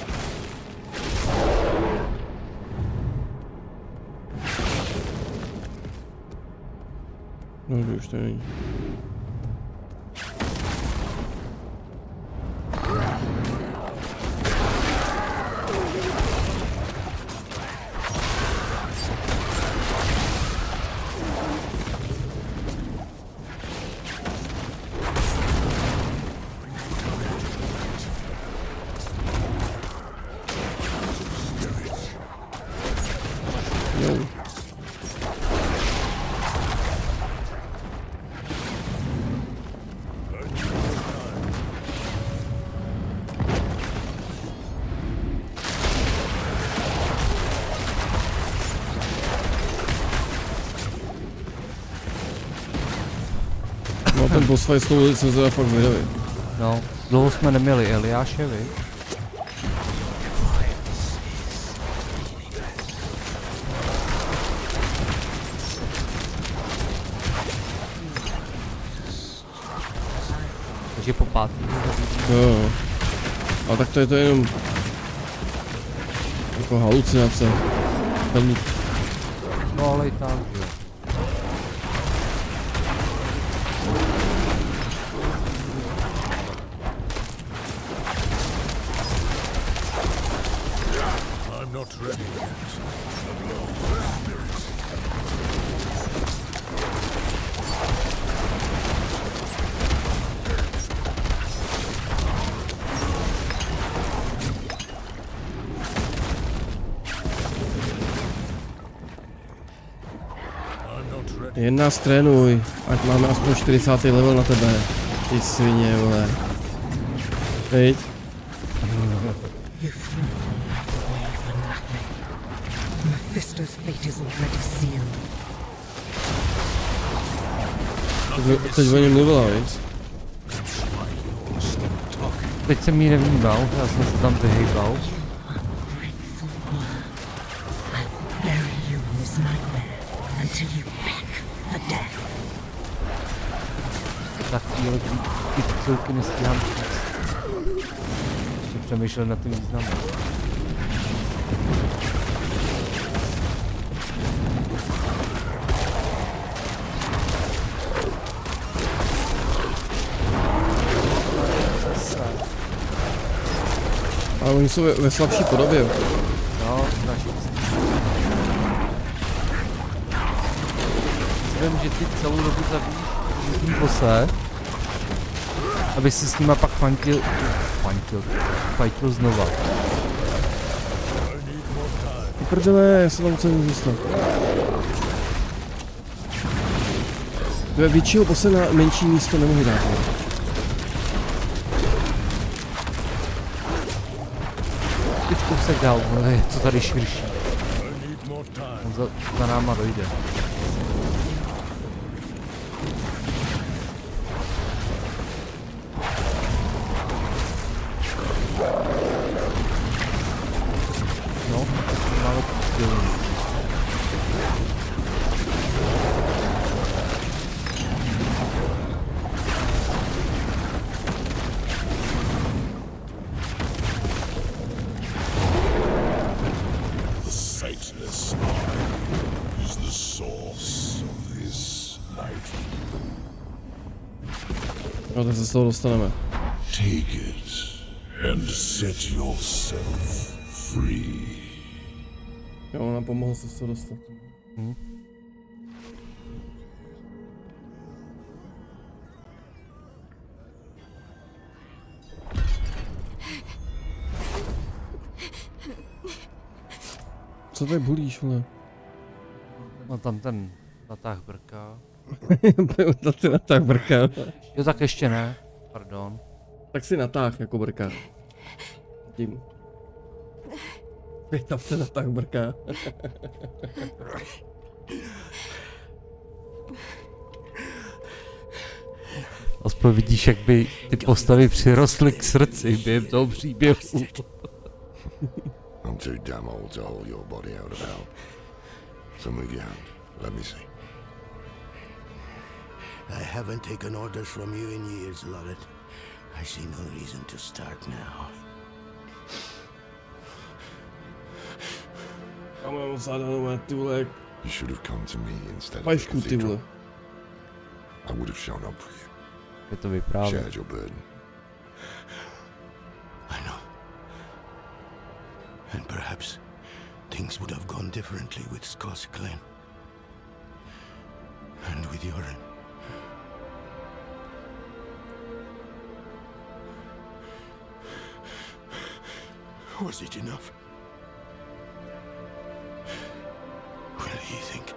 No, to už to není. Ten poslej s tou jsem teda fakt zvědavý. No, dlouho jsme neměli Eliáše, vy? Takže po pátý. Jo. A tak to je jenom... jako halucinace. Ten... No ale i tam, že jo. Jen nás trénuj, ať máme aspoň 40. level na tebe, ty svině, vole. Hej. Teď o něm mluvila, víc? Teď jsem jí nevnímal, já jsem se tam vyhejbal. Na chvíli ty pcelky nestíhám číst. Ještě přemýšlel nad tím významem. Ale oni jsou ve slabší podobě. No, snažím. Vím, že ty celou dobu zabíjíš tím bose, aby si s nima pak fajtil znova. Prdele, já se tam celý zůstat. Ve většího bose na menší místo nemohu dát. Teď kousek dál, ale je to tady širší. On za náma dojde. No, tak se z toho dostaneme. Take it and set yourself free. Jo, ona pomohla se z toho dostat. Co tady bulíš, vole? No tam ten natáh brka. Byl to ten natáh brka. Jo, tak ještě ne. Pardon. Tak si natáh jako brka. Tím. Tam se natáh brka. Aspoň vidíš, jak by ty postavy přirostly k srdci během toho příběhu. I'm too damn old to hold your body out of hell. So move your hand. Let me see. I haven't taken orders from you in years, Lorath. I see no reason to start now. You should have come to me instead of the cathedral. I would have shown up for you. Shared your burden. I know. And perhaps things would have gone differently with Skosglen. And with Yoren. Was it enough? Will he think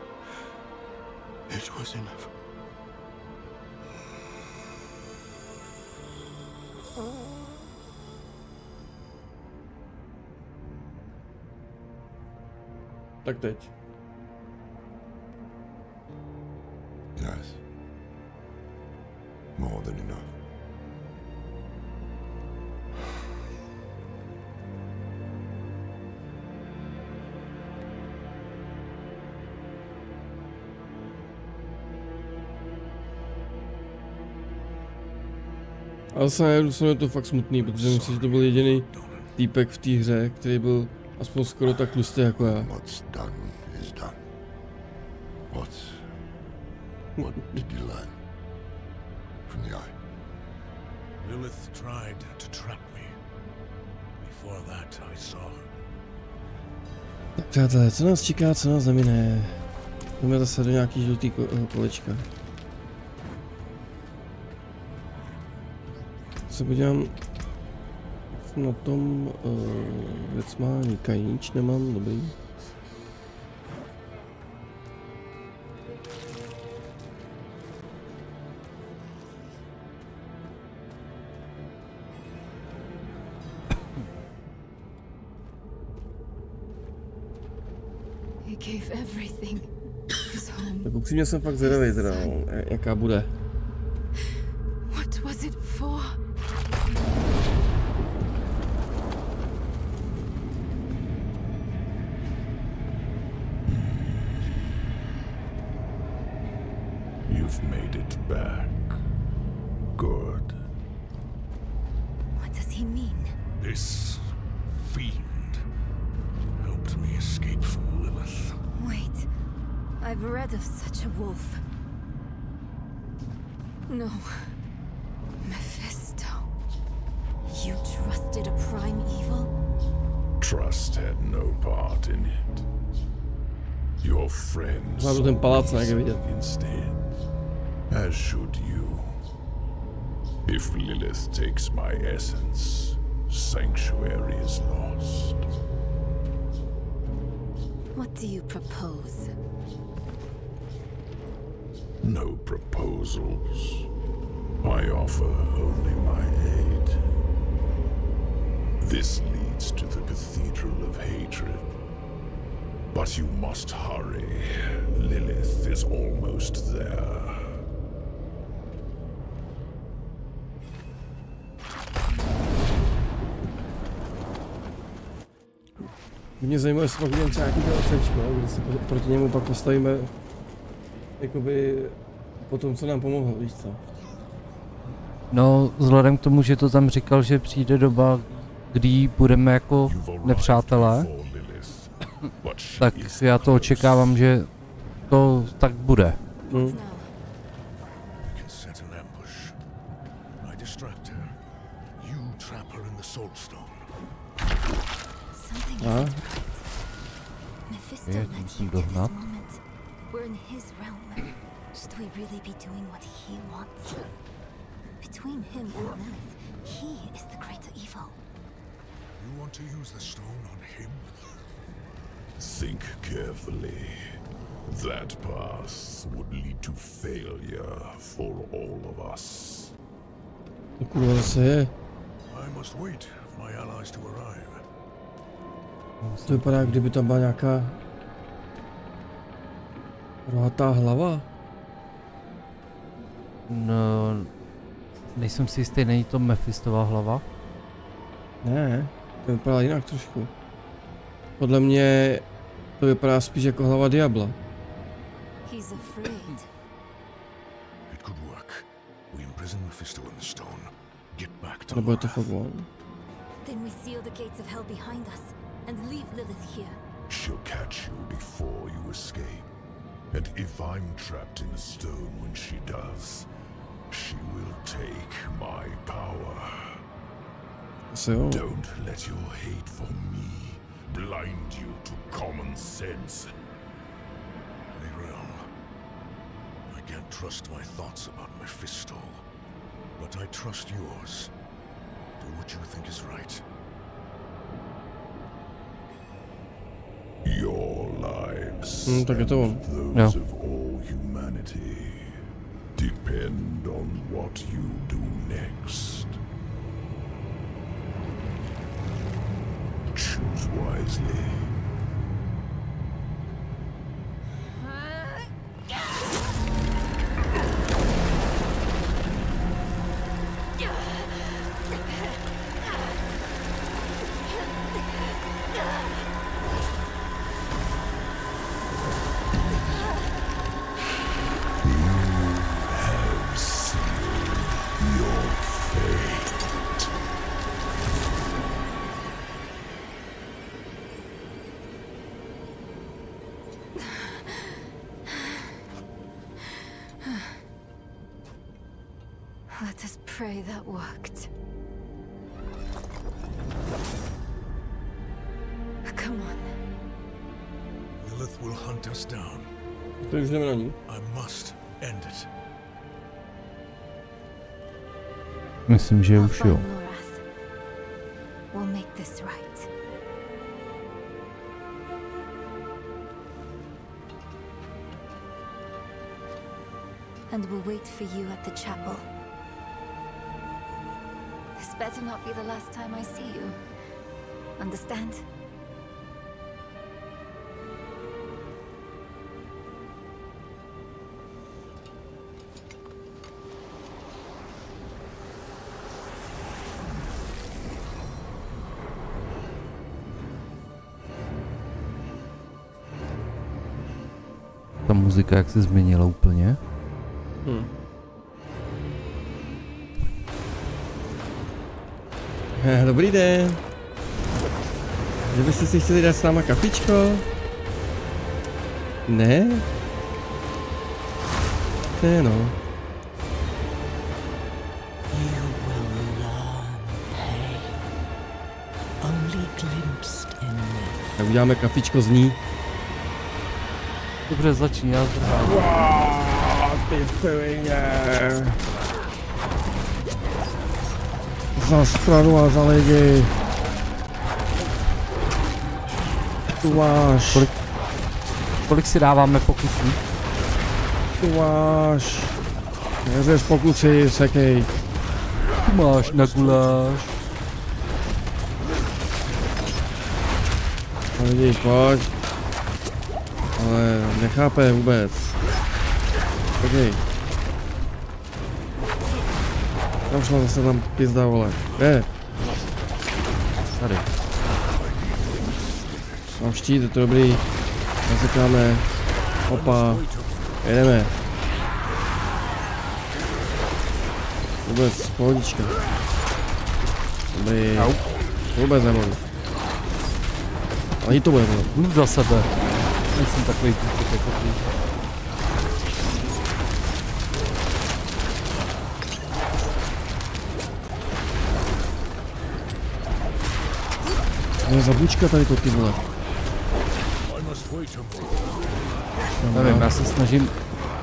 it was enough? Tak teď. Yes. More than enough. Ale jsem to fakt smutný, protože myslím, že to byl jediný týpek v té hře, který byl aspoň skoro tak tlustý jako já. What did you learn from the eye? Lilith tried to trap me. Before that I saw her. Tak přátelé, co nás čeká, co nás zamine? Jdeme zase do nějaký žlutý kolečka. Se podívám na tom věc má nikajíč, nemám, dobrý. Tak upřímně jsem fakt zvědavý teda, jaká bude. Ten palác nejde vidět. As should you. If Lilith takes my essence, Sanctuary is lost. What do you propose? No proposals. I offer only my aid. This leads to the Cathedral of Hatred. But you must hurry. Lilith is almost there. Mě zajímá, jestli pak udělám třeba nějaké osečko, kde se proti němu pak postavíme jakoby po tom, co nám pomohlo, víš co? No, vzhledem k tomu, že to tam říkal, že přijde doba, kdy budeme jako nepřátelé, tak já to očekávám, že to tak bude. A? Je, tím musím dohnat. Think carefully. That path would lead to failure for all of us. Look what I say. To vypadá, kdyby tam byla nějaká rohatá hlava. No, nejsem si jistý, není to Mephistová hlava? Ne, to vypadá jinak trošku. Podle mě to vypadá spíš jako hlava Diabla. Nebo je to fakt on. And leave Lilith here. She'll catch you before you escape. And if I'm trapped in a stone when she does, she will take my power. So don't let your hate for me blind you to common sense. Nereus, I can't trust my thoughts about Mephisto, but I trust yours. Do what you think is right. Your lives and those of all humanity depend on what you do next. Choose wisely. That worked. Come on. Lilith will hunt us down. I must end it. Myslím, že už jo. We'll make this right. And we'll wait for you at the chapel. Better not be the last time I see you. Understand? Ta muzika jak se změnila úplně. Dobrý den. Kdybyste si chtěli dát s náma kafičko? Ne? Ne, no. Tak uděláme kafičko z ní. Dobře, začni, já zdrhám. Za stranu a za lidi. Tu máš. Kolik si dáváme pokusů? Tu máš. Neřeš pokusy, sekej. Tu máš na guláš. Lidi, pojď. Ale nechápe vůbec. Sekej. Tam šla zase tam pizda, vole. Ne. Tady. Mám štít, je to dobrý. Zasekáme. Opa. Jedeme. Vůbec, pohodička. Dobrý. Vůbec nemohu. Ani to bude, vole. Mluv za sebe. Nejsem takový týpek jako ty. No zabučka tady to, ty vole. Nevím, já se snažím,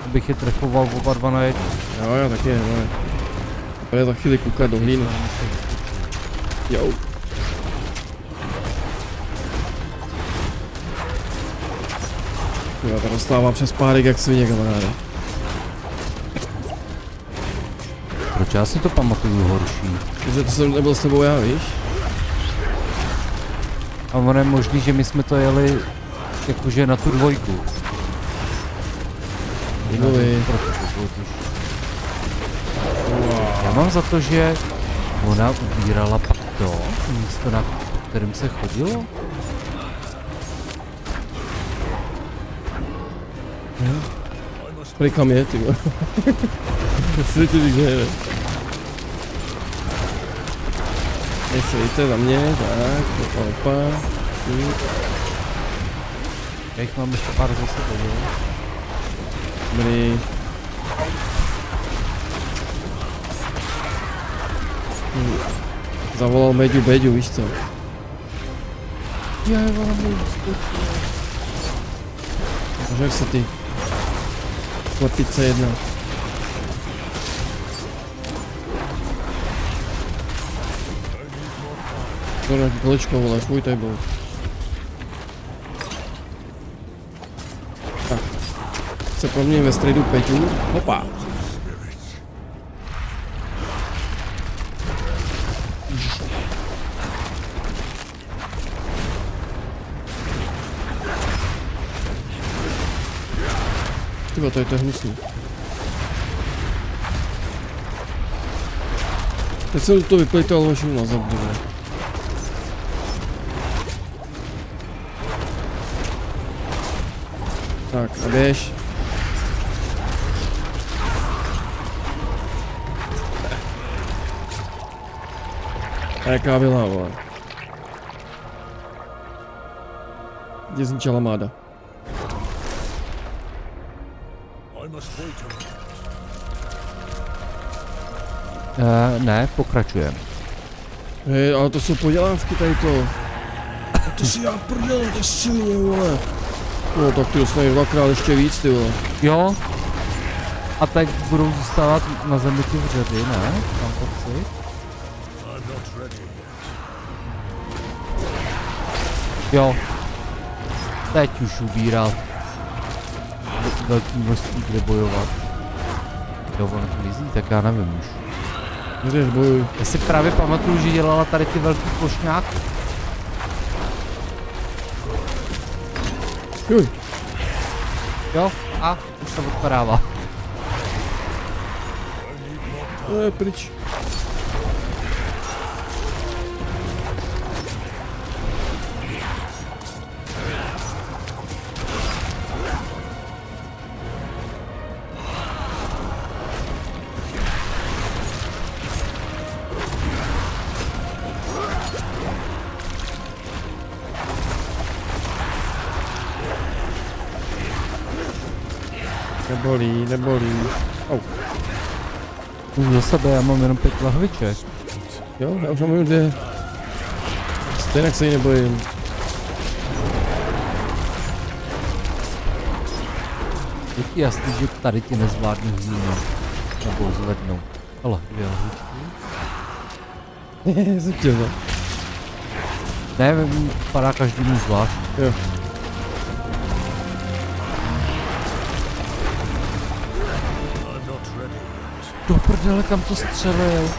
abych je trefoval oba dva na jednu. Jo, tak je, no. Ale za chvíli koukat do hlíny. Jo. Já to dostávám přes párek jak svině, kamaráde. proč, já si to pamatuju horší. Že to jsem nebyl s tebou já, víš? A ono je možný, že my jsme to jeli jakože na tu dvojku. Já mám za to, že ona ubírala pak to místo, na kterým se chodilo. Klikám je, ty vole. Světě vyhraje. Světě na mě, tak, opa. Já jich mám ještě pár zase, jo. Dobrý. Zavolal Beďu, víš co? Já je volám Beďu, skočil. Jak se ty? Chlapice jedna. Tohle kolečko voláš, můj tady byl. Tak. Se proměním ve středu Peťu. Hopa. Tyba, to je hnusný. Teď jsem to vyplejtal, ale možná nazad bude. Tak, a běž. A jaká byla, vole. Kde zničala máda? Ne, pokračujeme. Hej, ale to jsou podělávky tady to. To si já prdel, to silně, vole. No tak ty dostaneš dvakrát ještě víc, ty vole. Jo. A tak budou zůstávat na zemi ty vředy, ne? Mám pocit. Jo. Teď už ubírá. Velký množství, kde bojovat. Jo, ono to lizí, tak já nevím už. Já si právě pamatuju, že dělala tady ty velký plošňák. Juj. Jo, a už se odpadává. To je pryč. Nebolí, nebolí. Au. Už za sebe, já mám jenom 5 lahviček. Jo, já už mám jenom 2. Stejně se jí nebojím. Je ti jasný, že tady ti nezvládnu zínu. Nebo zvednou. Ale 2 lahvičky. Je, jsem tě vzal. Ne, padá každému zvlášť. Jo. Do prdele, kam to střelil?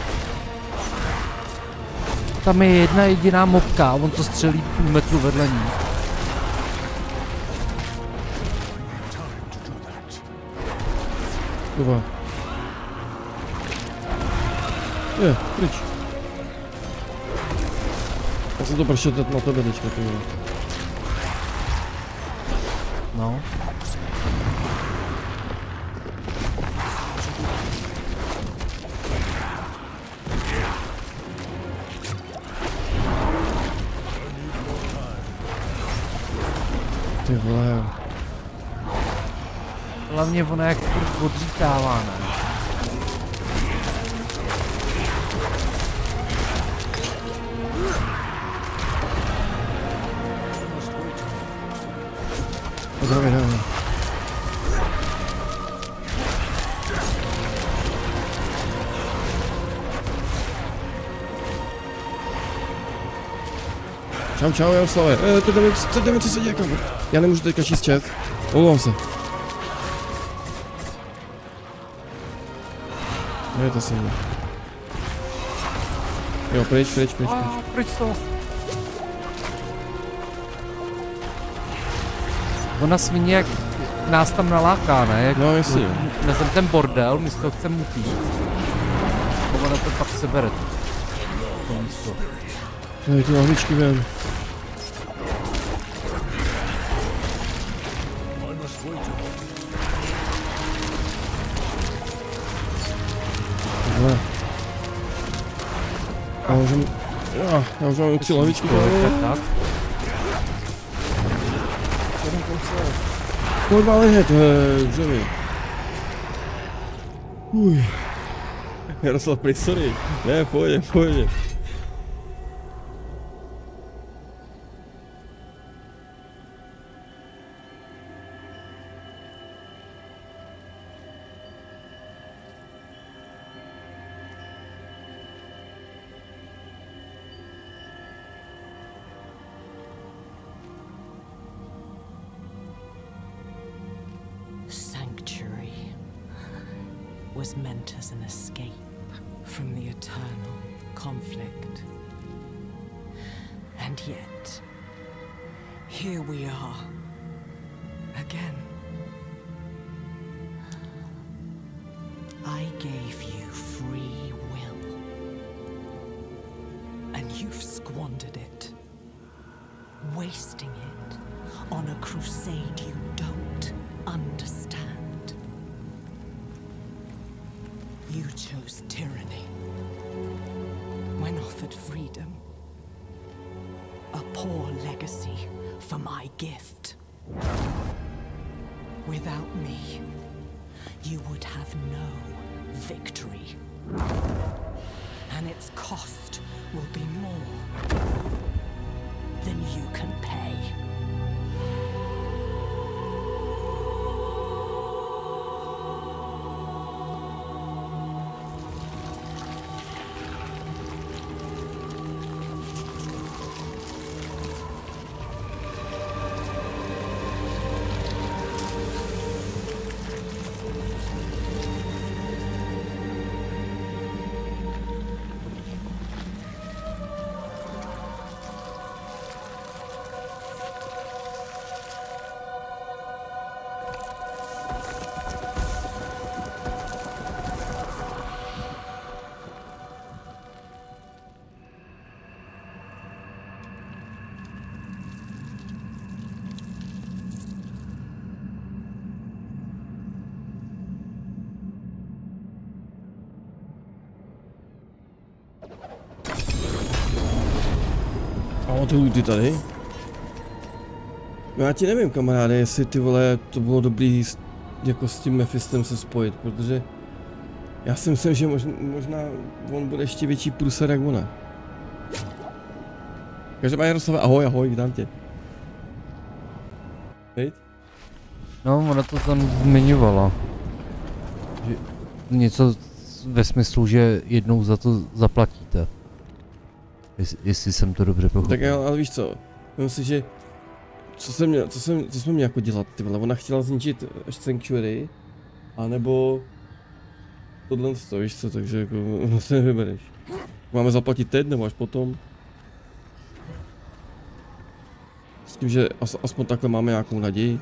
Tam je jedna jediná mobka a on to střelí půl metru vedle ní. Dobrá. Je, pryč. Já jsem to prošetat na tebe teďka, ty vole. No. Hlavně ono jak furt odřítává, ne? Pozdraví, dámy. Čau, čau, Jaroslave. Teď jdeme, co se děje, kámo. Já nemůžu teďka číst chat. Omlouvám se. Dejte se mě. Jo, pryč to. Ona svině jak nás tam naláká, ne? Jak no, jestli jo. Nesem ten bordel, místo toho chcem utít. Ona to pak sebere. To místo. Tady ty ohničky ven. Já už mám tři lavičky. Kurva lihet, dřevy. Uj. Jaroslav pryč, sorry. Ne, pojď. Was meant as an escape from the eternal conflict. And yet, here we are again. I gave you free will, and you've squandered it, wasting it on a crusade you don't understand. You chose tyranny when offered freedom. A poor legacy for my gift. Without me, you would have no victory. And its cost will be more than you can pay. Ty tady? No já ti nevím, kamaráde, jestli ty vole to bylo dobrý jako s tím Mephistem se spojit, protože já si myslím, že možná on bude ještě větší průser jak ona. Každopádně Jaroslave, ahoj, vítám tě. Hej? No, ona to tam zmiňovala. Že něco ve smyslu, že jednou za to zaplatíte. Jestli jsem to dobře pochopil. Tak ale víš co, myslím si, že co jsme měli jako dělat, ty vole, ona chtěla zničit Sanctuary, anebo tohle to, víš co, takže jako se nevybereš. Máme zaplatit teď nebo až potom? S tím, že aspoň takhle máme nějakou naději.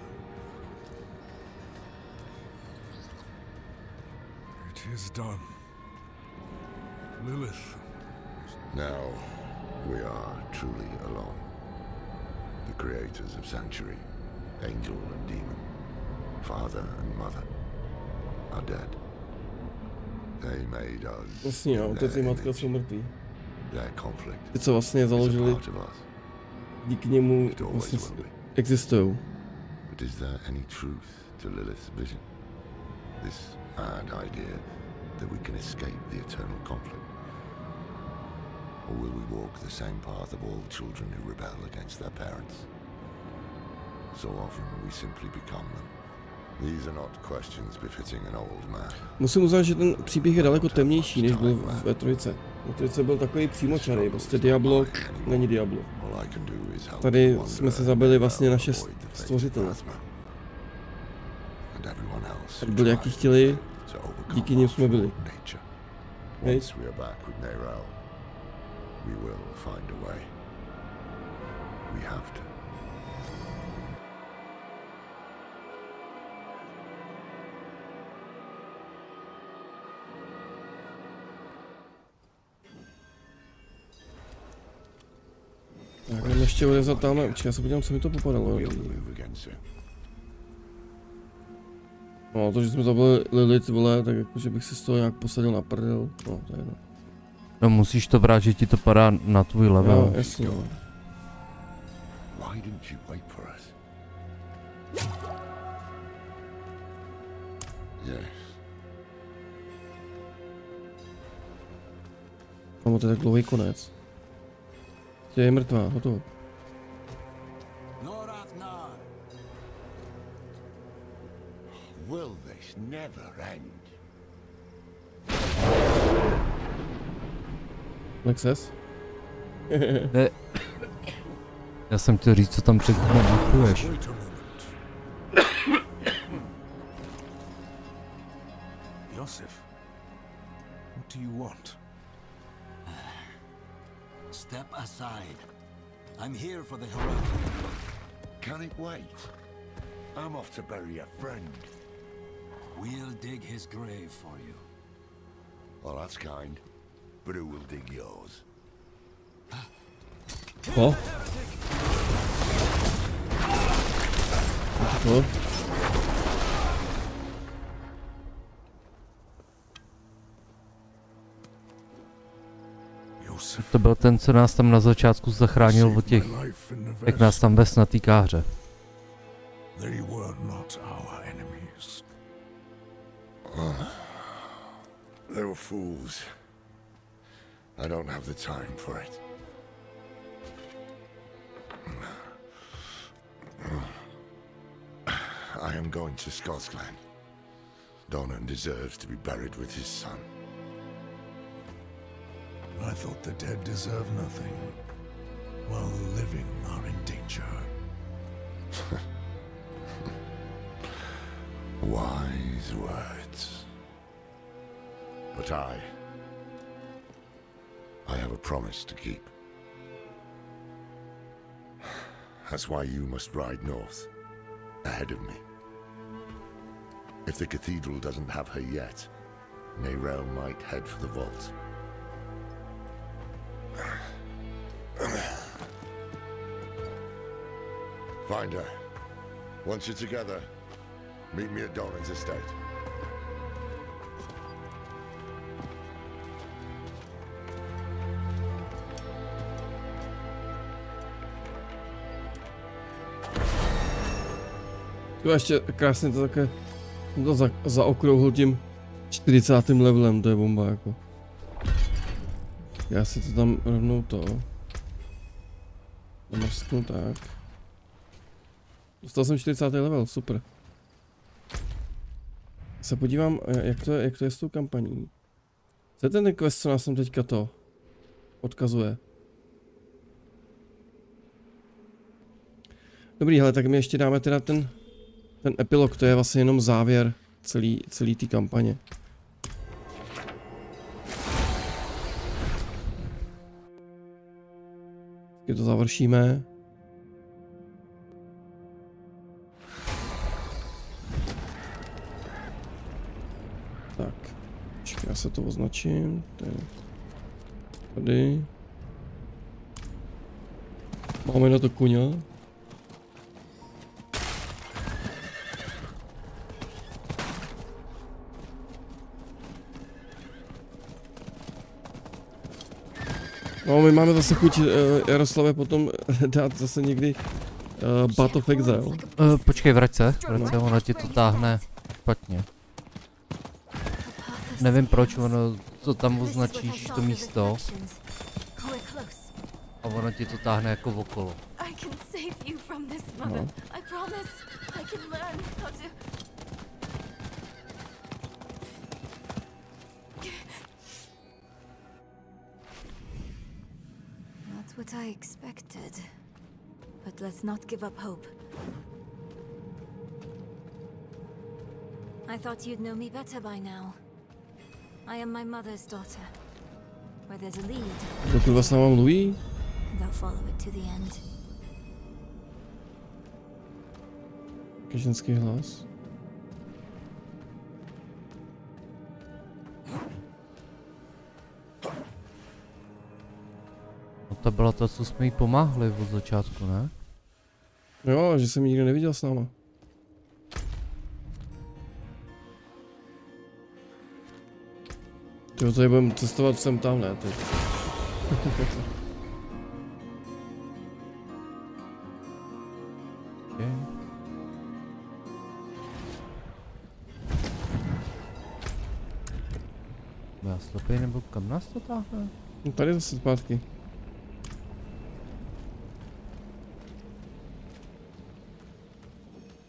It is done. Lilith. Now, we are truly alone. The creators of Sanctuary, angel and demon, father and mother, are dead. They made us. Vlastně, jo, otec i matka jsou mrtví. Ty, co vlastně založili, díky němu vlastně existujou. But is there any truth to Lilith's vision? This mad idea that we can escape the eternal conflict? Or will we walk the same path of all children who rebel against their parents? So often we simply become them. These are not questions befitting an old man. Musím uznat, že ten příběh je daleko temnější, než byl ve trojce. Ve trojce byl takový přímočarej, prostě Diablo není Diablo. Tady jsme se zabili vlastně naše stvořitele. Tak byli, jaký chtěli, díky nim jsme byli. Hej. We will find a way. We have to. Tak jdeme ještě odezat tamhle. Já se podívám, co mi to popadalo. No, to, že jsme zabili Lilith, vole, tak jakože bych se z toho nějak posadil na prdel. No, to je jedno. No, musíš to brát, že ti to padá na tvůj level. Jo, jasně. Mám, to je tak dlouhý konec. Tě je mrtvá, hotovo. Will this never end? Lexus? Ne. Já jsem chtěl říct, co tam před tím napluješ. Josef, what do you want? Step aside. I'm here for the Horadrim. Can it wait? I'm off to bury a friend. We'll dig his grave for you. Well, that's kind. But who will dig yours? What? What? To byl ten, co nás tam na začátku zachránil od těch, jak nás tam ves na té káře. They were not our enemies. They were fools. I don't have the time for it. I am going to Skosglen. Donan deserves to be buried with his son. I thought the dead deserve nothing, while the living are in danger. Wise words. But I have a promise to keep. That's why you must ride north, ahead of me. If the cathedral doesn't have her yet, Nereus might head for the vault. Find her. Once you're together, meet me at Donan's estate. To ještě krásně to také to zaokrouhl tím 40. levelem, to je bomba jako. Já si to tam rovnou to namasknu tak. Dostal jsem 40. level, super. Se podívám, jak to je s tou kampaní. Co je ten quest, co nás tam teďka to odkazuje? Dobrý, hele, tak my ještě dáme teda ten epilog, to je vlastně jenom závěr celý té kampaně. Když to završíme. Tak, já se to označím, tady. Máme na to kuňa. No, my máme zase chuť, Jaroslave, potom dát zase někdy Bat of Exile. Počkej, vrať se, no. Ono ti to táhne špatně. Nevím proč, ono to tam označíš, to místo. A ono ti to táhne jako okolo. No. What I expected, but let's not give up hope. I thought you'd know me better by now. I am my mother's daughter. Pokud vás nám mluví? Jaký ženský hlas? No to byla ta, co jsme jí pomáhli od začátku, ne? Jo, že jsem ji nikdy neviděl s náma. Jo, tady budeme cestovat sem tam, ne teď. Okay. Já slepej nebo kam nás to táhne? No tady zase zpátky.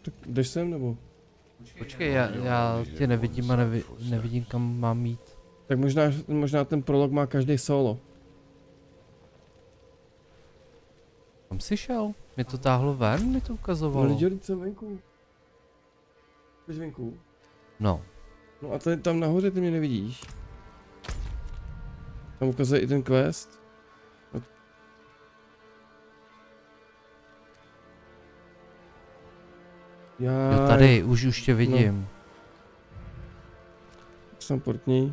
Tak jdeš sem nebo? Počkej, já tě nevidím a nevidím kam mám jít. Tak možná ten prolog má každý solo. Tam jsi šel? Mě to táhlo ven, mi to ukazovalo. No lidi, jsem venku. Jsi venku? No. No a tady, tam nahoře ty mě nevidíš. Tam ukazuje i ten quest. No. Já... Jo, tady, už tě vidím. No. Jsem portní.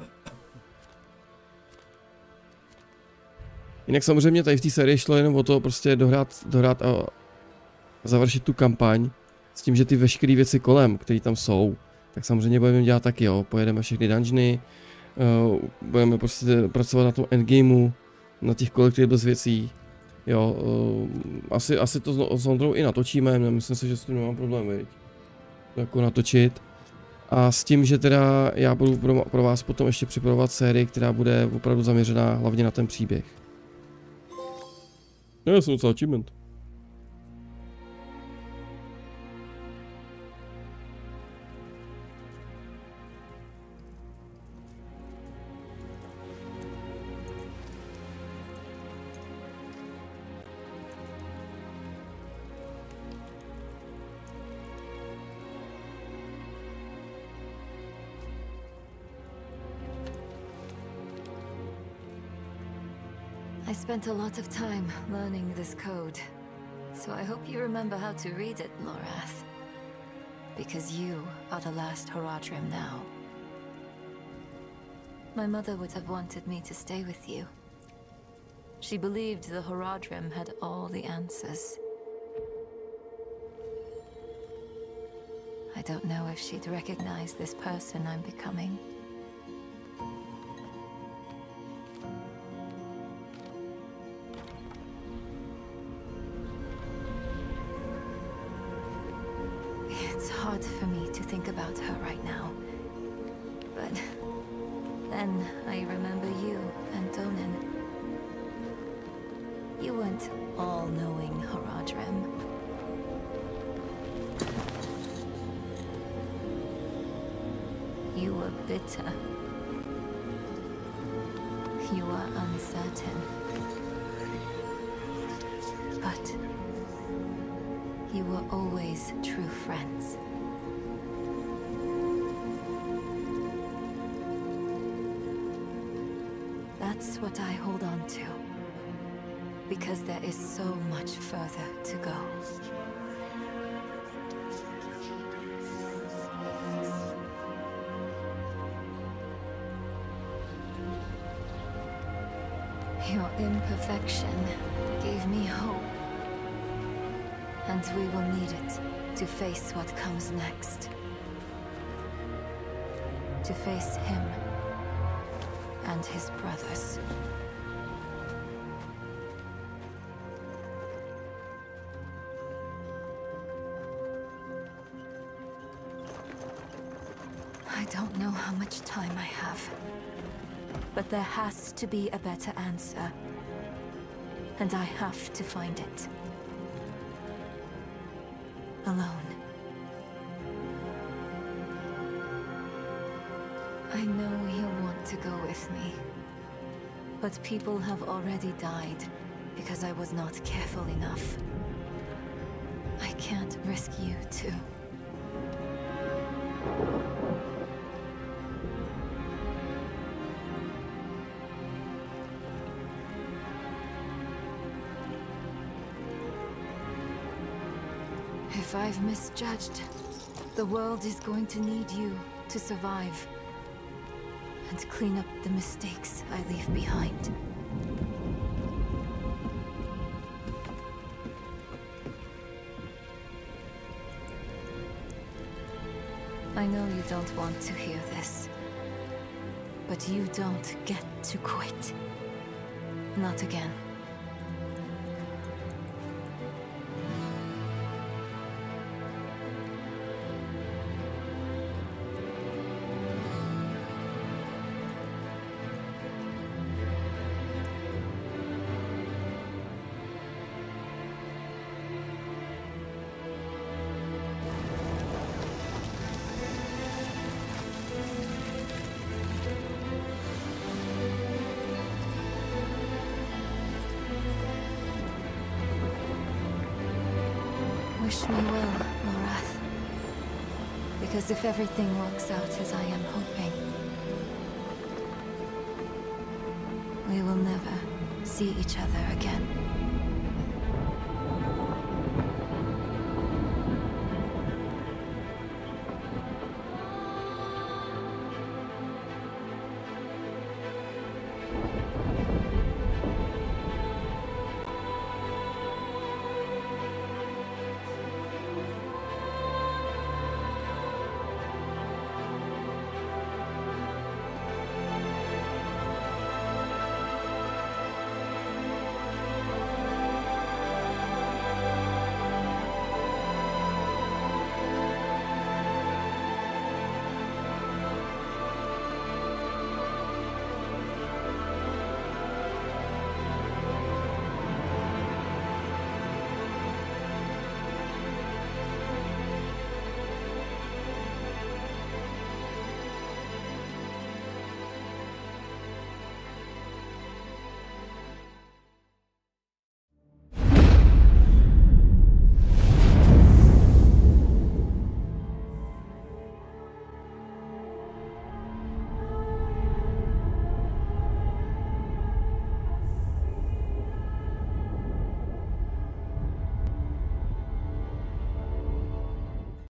Jinak samozřejmě tady v té sérii šlo jenom o to prostě dohrát a završit tu kampaň s tím, že ty veškeré věci kolem, které tam jsou, tak samozřejmě budeme dělat taky, jo, pojedeme všechny dungeony, budeme prostě pracovat na tom endgameu, na těch collectibles věcí, jo, asi to s Ondrou i natočíme, myslím si, že s tím nemám problém, viď? To jako natočit. A s tím, že teda já budu pro vás potom ještě připravovat sérii, která bude opravdu zaměřená hlavně na ten příběh. Já jsem docela achievement. I spent a lot of time learning this code, so I hope you remember how to read it, Lorath. Because you are the last Horadrim now. My mother would have wanted me to stay with you. She believed the Horadrim had all the answers. I don't know if she'd recognize this person I'm becoming. For me to think about her right now, but then I remember you and Donan. You weren't all-knowing, Horadrim. You were bitter. You were uncertain. But you were always true friends. That's what I hold on to, because there is so much further to go. Your imperfection gave me hope, and we will need it to face what comes next. To face him. And his brothers. I don't know how much time I have, but there has to be a better answer, and I have to find it. Alone. I know he'll want to go with me, but people have already died because I was not careful enough. I can't risk you too. If I've misjudged, the world is going to need you to survive and clean up the mistakes I leave behind. I know you don't want to hear this, but you don't get to quit. Not again. Wish me well, Lorath. Because if everything works out as I am hoping, we will never see each other again.